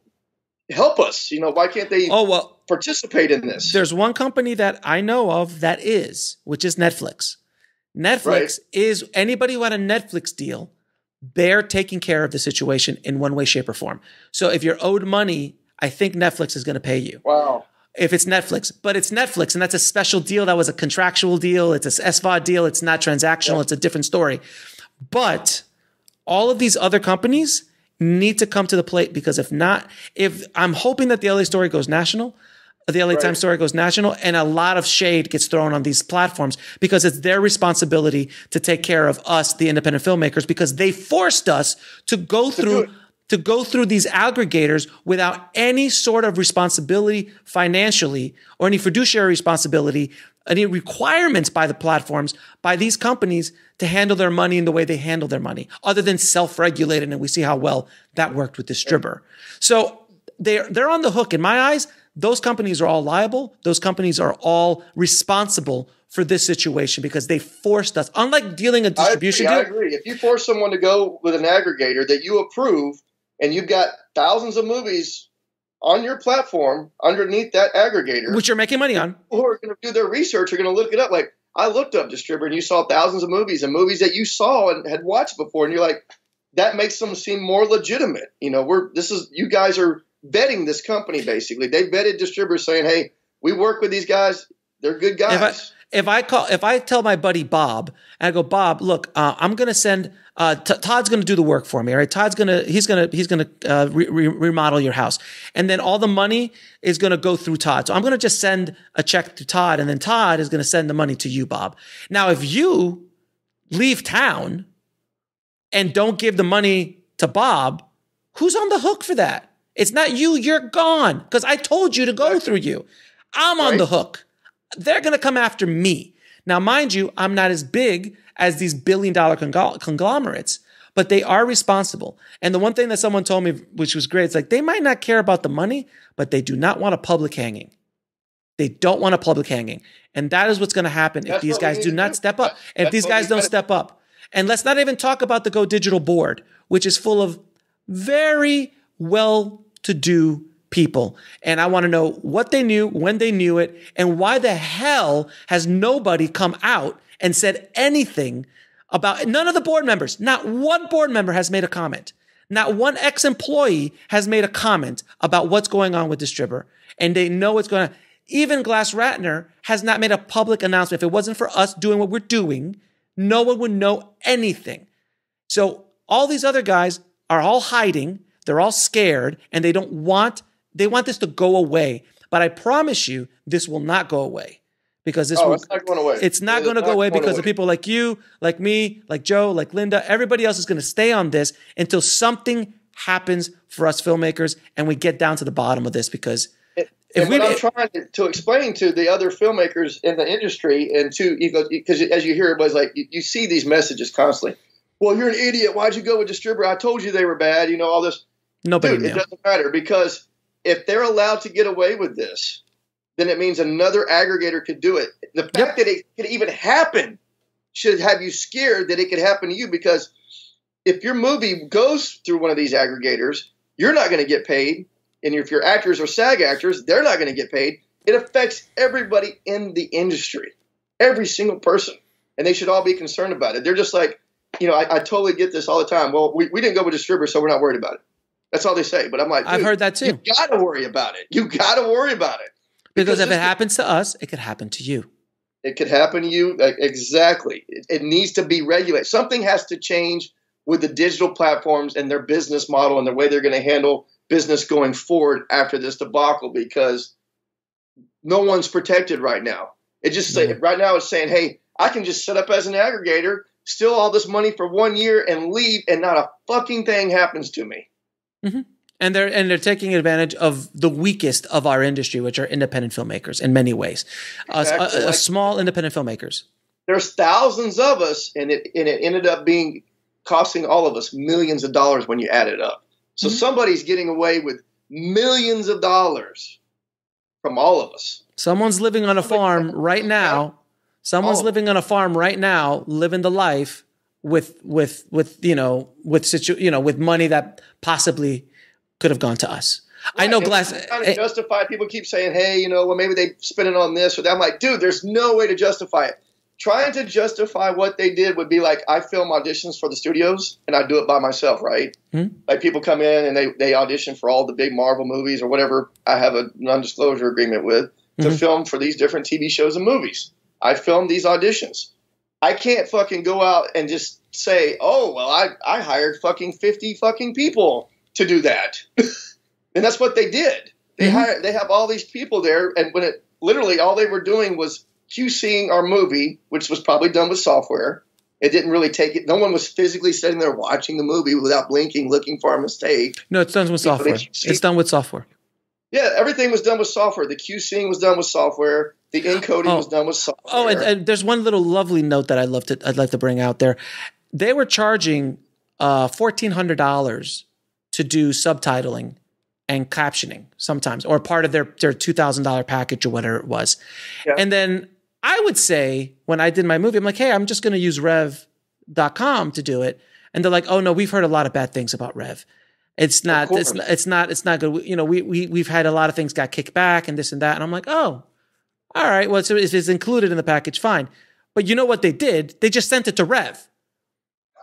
help us? You know, why can't they oh, well, participate in this? There's one company that I know of that is, which is Netflix. Netflix right. is anybody who had a Netflix deal, they're taking care of the situation in one way, shape, or form. So if you're owed money, I think Netflix is going to pay you. Wow. If it's Netflix, but it's Netflix, and that's a special deal. That was a contractual deal. It's a S V O D deal. It's not transactional. Yeah. It's a different story. But all of these other companies need to come to the plate, because if not, if I'm hoping that the L A story goes national, the L A right. Times story goes national, and a lot of shade gets thrown on these platforms, because it's their responsibility to take care of us, the independent filmmakers, because they forced us to go to through to go through these aggregators without any sort of responsibility financially or any fiduciary responsibility, any requirements by the platforms, by these companies to handle their money in the way they handle their money, other than self-regulated. And we see how well that worked with Distribber. So they're, they're on the hook. In my eyes, those companies are all liable. Those companies are all responsible for this situation, because they forced us, unlike dealing a distribution I agree, deal. I agree. If you force someone to go with an aggregator that you approve, and you've got thousands of movies on your platform underneath that aggregator, which you're making money on, who are going to do their research, are going to look it up. Like, I looked up Distribber, and you saw thousands of movies and movies that you saw and had watched before. And you're like, that makes them seem more legitimate. You know, we're, this is, you guys are vetting this company. Basically, they vetted Distribber, saying, hey, we work with these guys. They're good guys. If I, if I call, if I tell my buddy Bob, and I go, Bob, look, uh, I'm going to send, uh, Todd's going to do the work for me. All right. Todd's going to, he's going to, he's going to, uh, re re remodel your house. And then all the money is going to go through Todd. So I'm going to just send a check to Todd, and then Todd is going to send the money to you, Bob. Now, if you leave town and don't give the money to Bob, who's on the hook for that? It's not you. You're gone. 'Cause I told you to go through you. I'm on the hook. They're going to come after me. Now, mind you, I'm not as big as these billion dollar conglomerates, but they are responsible. And the one thing that someone told me, which was great, it's like, they might not care about the money, but they do not want a public hanging. They don't want a public hanging. And that is what's going to happen if these guys do not step up. And if these guys don't step up, and let's not even talk about the Go Digital board, which is full of very well-to-do people. And I want to know what they knew, when they knew it, and why the hell has nobody come out and said anything about it? None of the board members, not one board member has made a comment. Not one ex-employee has made a comment about what's going on with Distribber. And they know what's going on. Even Glass Ratner has not made a public announcement. If it wasn't for us doing what we're doing, no one would know anything. So all these other guys are all hiding. They're all scared, and they don't want They want this to go away, but I promise you, this will not go away, because this oh, will, it's not going away. It's not going to go away, because of people like you, like me, like Joe, like Linda, everybody else is going to stay on this until something happens for us filmmakers and we get down to the bottom of this. Because it, if we, what I'm trying to, to explain to the other filmmakers in the industry, and to because as you hear, it was like you, you see these messages constantly. Well, you're an idiot. Why'd you go with Distribber? I told you they were bad. You know all this. Nobody Dude, knew. It doesn't matter, because if they're allowed to get away with this, then it means another aggregator could do it. The fact yep. that it could even happen should have you scared that it could happen to you, because if your movie goes through one of these aggregators, you're not going to get paid. And if your actors are SAG actors, they're not going to get paid. It affects everybody in the industry, every single person. And they should all be concerned about it. They're just like, you know, I, I totally get this all the time. Well, we, we didn't go with Distribber, so we're not worried about it. That's all they say. But I'm like, I've heard that too. You got to worry about it. You got to worry about it. Because, because if it happens to us, it could happen to you. It could happen to you. Like, exactly. It, it needs to be regulated. Something has to change with the digital platforms and their business model and the way they're going to handle business going forward after this debacle, because no one's protected right now. It just mm-hmm. like, right now it's saying, hey, I can just set up as an aggregator, steal all this money for one year and leave, and not a fucking thing happens to me. Mm-hmm. And they're and they're taking advantage of the weakest of our industry, which are independent filmmakers in many ways, exactly. uh, uh, like, small independent filmmakers. There's thousands of us, and it and it ended up being costing all of us millions of dollars when you add it up. So mm-hmm. somebody's getting away with millions of dollars from all of us. Someone's living on a farm right now. Someone's living on a farm right now, living the life with with with you know with situ you know with money that possibly could have gone to us. Right. I know Glass it's trying to justify. People keep saying, "Hey, you know, well, maybe they spent it on this or that." I'm like, dude, there's no way to justify it. Trying to justify what they did would be like I film auditions for the studios and I do it by myself, right? Mm-hmm. Like people come in and they, they audition for all the big Marvel movies or whatever I have a non-disclosure agreement with to mm-hmm. film for these different T V shows and movies. I film these auditions. I can't fucking go out and just say, oh, well, I, I hired fucking fifty fucking people to do that. And that's what they did. They, mm-hmm. hired, they have all these people there and when it literally all they were doing was QCing our movie, which was probably done with software. It didn't really take it. No one was physically sitting there watching the movie without blinking, looking for a mistake. No, it's done with software. It's done with software. Yeah, everything was done with software. The QCing was done with software. The encoding oh. was done with software. Oh, and, and there's one little lovely note that I love to, I'd like to bring out there. They were charging uh, fourteen hundred dollars to do subtitling and captioning sometimes, or part of their, their two thousand dollar package or whatever it was. Yeah. And then I would say when I did my movie, I'm like, hey, I'm just going to use Rev dot com to do it. And they're like, oh no, we've heard a lot of bad things about Rev. It's not, it's, it's not, it's not good. You know, we, we, we've had a lot of things got kicked back and this and that. And I'm like, oh, all right. Well, so if it's included in the package, fine. But you know what they did? They just sent it to Rev.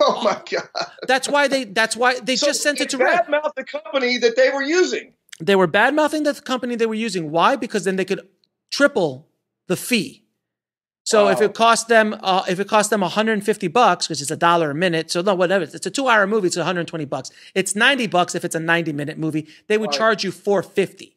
Oh my God. That's why they, that's why they so just sent it to Rev. They badmouthed the company that they were using. They were badmouthing the company they were using. Why? Because then they could triple the fee. So wow. if it cost them, uh, if it cost them one hundred fifty bucks, which is a dollar a minute, so no, whatever, it's a two-hour movie, it's one hundred twenty bucks. It's ninety bucks if it's a ninety-minute movie. They would wow. charge you four hundred fifty dollars,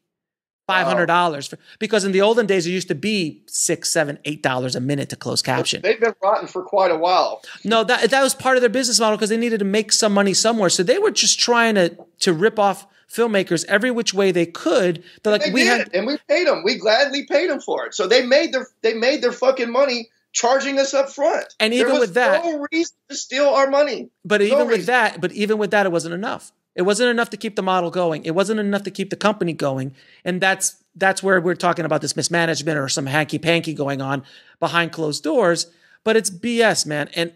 five hundred dollars, wow. for, because in the olden days it used to be six, seven, eight dollars a minute to close caption. They've been rotten for quite a while. No, that that was part of their business model because they needed to make some money somewhere. So they were just trying to to rip off filmmakers every which way they could. They're like, they we had, and we paid them. We gladly paid them for it. So they made their they made their fucking money charging us up front. And even with that, there was no reason to steal our money. But even with that, but even with that, it wasn't enough. It wasn't enough to keep the model going. It wasn't enough to keep the company going. And that's that's where we're talking about this mismanagement or some hanky panky going on behind closed doors. But it's B S, man. And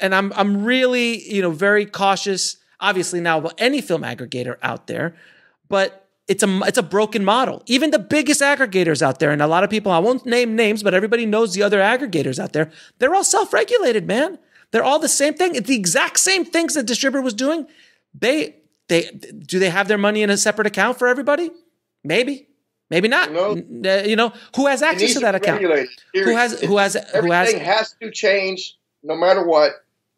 and I'm I'm really you know very cautious. Obviously now about any film aggregator out there, but it's a, it's a broken model. Even the biggest aggregators out there, and a lot of people, I won't name names, but everybody knows the other aggregators out there. They're all self-regulated, man. They're all the same thing. It's the exact same things that Distribber was doing. They, they, do they have their money in a separate account for everybody? Maybe, maybe not. You know, you know who has access to that account? Who has, who has, who has, everything has to change no matter what.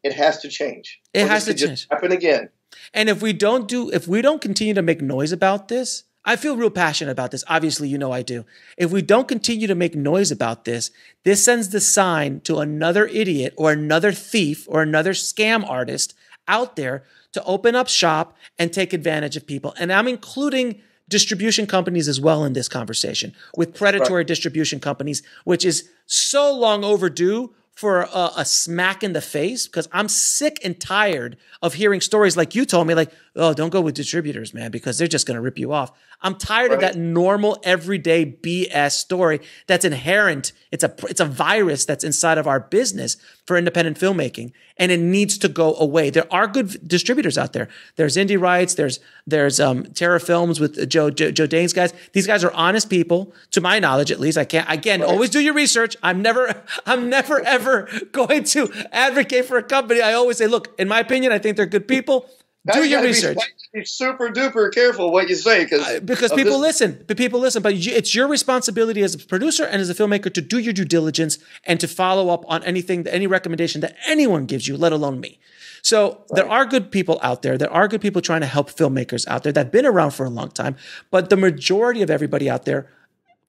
It has to change. It has to change. Happen again. And if we don't do, if we don't continue to make noise about this, I feel real passionate about this. Obviously, you know I do. If we don't continue to make noise about this, this sends the sign to another idiot or another thief or another scam artist out there to open up shop and take advantage of people. And I'm including distribution companies as well in this conversation with predatory right. distribution companies, which is so long overdue for a, a smack in the face, because I'm sick and tired of hearing stories like you told me, like, oh, don't go with distributors, man, because they're just going to rip you off. I'm tired right. of that normal, everyday B S story that's inherent. It's a, it's a virus that's inside of our business for independent filmmaking, and it needs to go away. There are good distributors out there. There's Indie Rights. There's there's um, Terra Films with Joe, Joe Joe Dane's guys. These guys are honest people, to my knowledge, at least. I can't again right. always do your research. I'm never I'm never ever going to advocate for a company. I always say, look, in my opinion, I think they're good people. Now do you your research. Be, be super duper careful what you say uh, because people this. listen. But people listen. But you, it's your responsibility as a producer and as a filmmaker to do your due diligence and to follow up on anything, any recommendation that anyone gives you, let alone me. So right. there are good people out there. There are good people trying to help filmmakers out there that've been around for a long time. But the majority of everybody out there,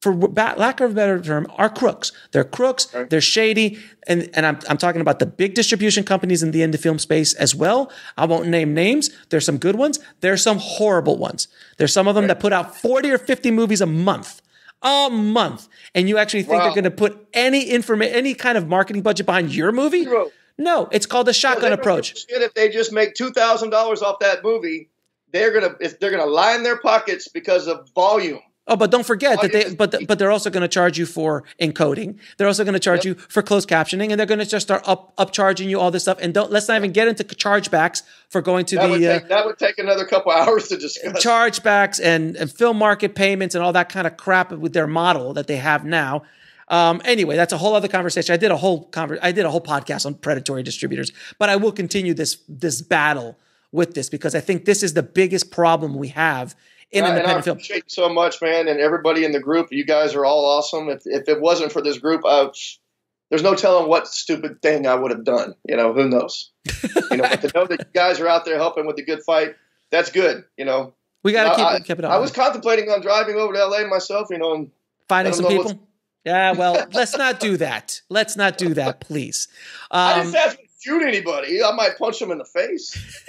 for lack of a better term, are crooks. They're crooks. Right. They're shady. And, and I'm, I'm talking about the big distribution companies in the indie film space as well. I won't name names. There's some good ones. There's some horrible ones. There's some of them right. that put out forty or fifty movies a month. A month. And you actually think wow. they're going to put any information, any kind of marketing budget behind your movie? Zero. No, it's called the shotgun no, approach. If they just make two thousand dollars off that movie, they're going to, they're going to line their pockets because of volume. Oh, but don't forget that they, but, but they're also going to charge you for encoding. They're also going to charge yep. you for closed captioning, and they're going to just start up, up charging you all this stuff. And don't, let's not even get into chargebacks for going to that the, would take, uh, that would take another couple hours to discuss. Chargebacks and, and film market payments and all that kind of crap with their model that they have now. Um, anyway, that's a whole other conversation. I did a whole conver- I did a whole podcast on predatory distributors, but I will continue this, this battle with this, because I think this is the biggest problem we have in independent and I appreciate film. You so much, man, and everybody in the group. You guys are all awesome. If, if it wasn't for this group, I, there's no telling what stupid thing I would have done. You know, who knows? You know, but to know that you guys are out there helping with the good fight, that's good. You know, we got to keep I, it, keep it up. I was contemplating on driving over to L A myself. You know, and finding some people. Yeah, well, let's not do that. Let's not do that, please. Um, I just asked me to shoot anybody. I might punch them in the face.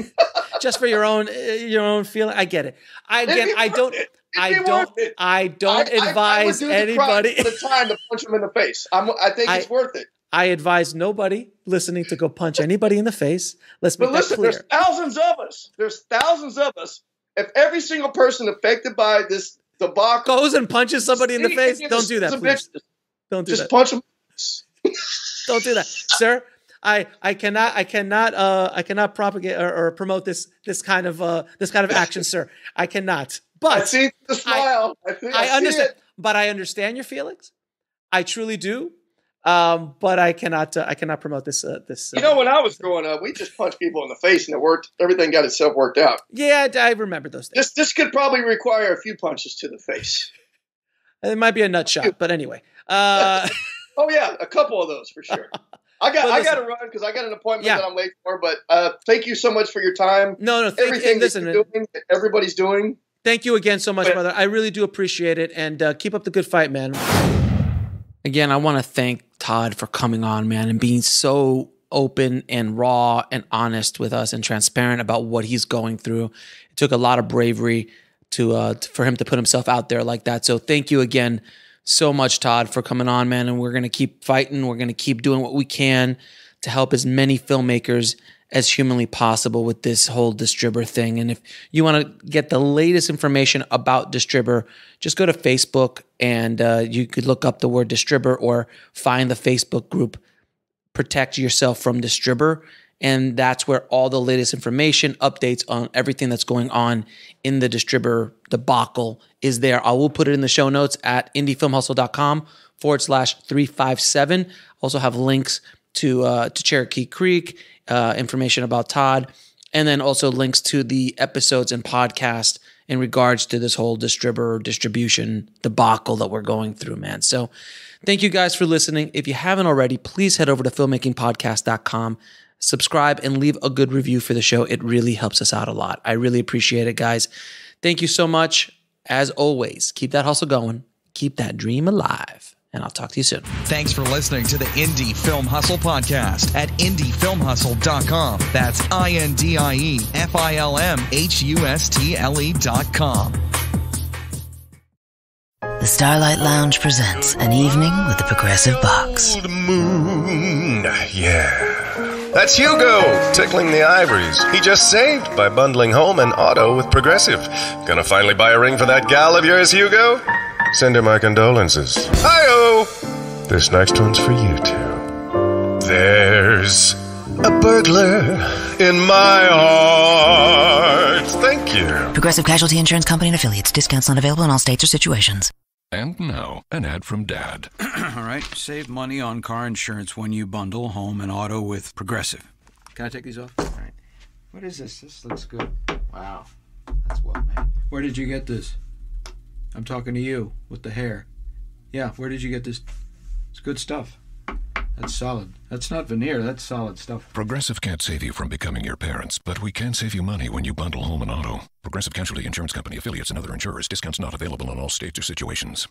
Just for your own, your own feeling. I get it. I get. I don't, I don't. I don't. I don't advise I, I, I do the anybody. The time to punch them in the face. I'm, I think I, it's worth it. I advise nobody listening to go punch anybody in the face. Let's make but listen, that clear. There's thousands of us. There's thousands of us. If every single person affected by this. The box goes and punches somebody in the face. Don't do that, please. Don't do that. Just punch him. Don't do that, sir. I I cannot I cannot uh I cannot propagate or, or promote this this kind of uh this kind of action, sir. I cannot. But I see the smile. I, I, think I, I understand. It. But I understand your feelings. I truly do. Um, but I cannot uh, I cannot promote this uh, this. Uh, you know, when I was growing up, we just punched people in the face, and it worked. Everything got itself worked out. Yeah, I remember those things. This this could probably require a few punches to the face. It might be a nut shot, but anyway. Uh... oh yeah, a couple of those for sure. I got listen, I got to run because I got an appointment yeah. that I'm late for. But uh, thank you so much for your time. No, no, thank, everything listen, that you're doing, that everybody's doing. Thank you again so much, but, brother. I really do appreciate it, and uh, keep up the good fight, man. Again, I want to thank Todd for coming on, man, and being so open and raw and honest with us and transparent about what he's going through. It took a lot of bravery to uh, for him to put himself out there like that. So thank you again so much, Todd, for coming on, man. And we're going to keep fighting. We're going to keep doing what we can to help as many filmmakers as humanly possible with this whole Distribber thing. And if you want to get the latest information about Distribber, just go to Facebook and uh, you could look up the word Distribber or find the Facebook group, Protect Yourself from Distribber. And that's where all the latest information, updates on everything that's going on in the Distribber debacle is there. I will put it in the show notes at indiefilmhustle.com forward slash 357. Also have links to uh, to Cherokee Creek, Uh, information about Todd, and then also links to the episodes and podcast in regards to this whole Distribber distribution debacle that we're going through, man. So thank you guys for listening. If you haven't already, please head over to filmmaking podcast dot com, subscribe, and leave a good review for the show. It really helps us out a lot. I really appreciate it, guys. Thank you so much. As always, keep that hustle going. Keep that dream alive. And I'll talk to you soon. Thanks for listening to the Indie Film Hustle Podcast at indie film hustle dot com. That's I N D I E F I L M H U S T L E dot com. The Starlight Lounge presents An Evening with the Progressive Box. Oh, the moon. Yeah. That's Hugo tickling the ivories. He just saved by bundling home and auto with Progressive. Gonna finally buy a ring for that gal of yours, Hugo? Send her my condolences. Hi-oh! This next one's for you, too. There's a burglar in my heart. Thank you. Progressive Casualty Insurance Company and Affiliates. Discounts not available in all states or situations. And now, an ad from Dad. All right. Save money on car insurance when you bundle home and auto with Progressive. Can I take these off? All right. What is this? This looks good. Wow. That's well made. Where did you get this? I'm talking to you with the hair. Yeah, where did you get this? It's good stuff. That's solid. That's not veneer. That's solid stuff. Progressive can't save you from becoming your parents, but we can save you money when you bundle home and auto. Progressive Casualty Insurance Company, affiliates, and other insurers. Discounts not available in all states or situations.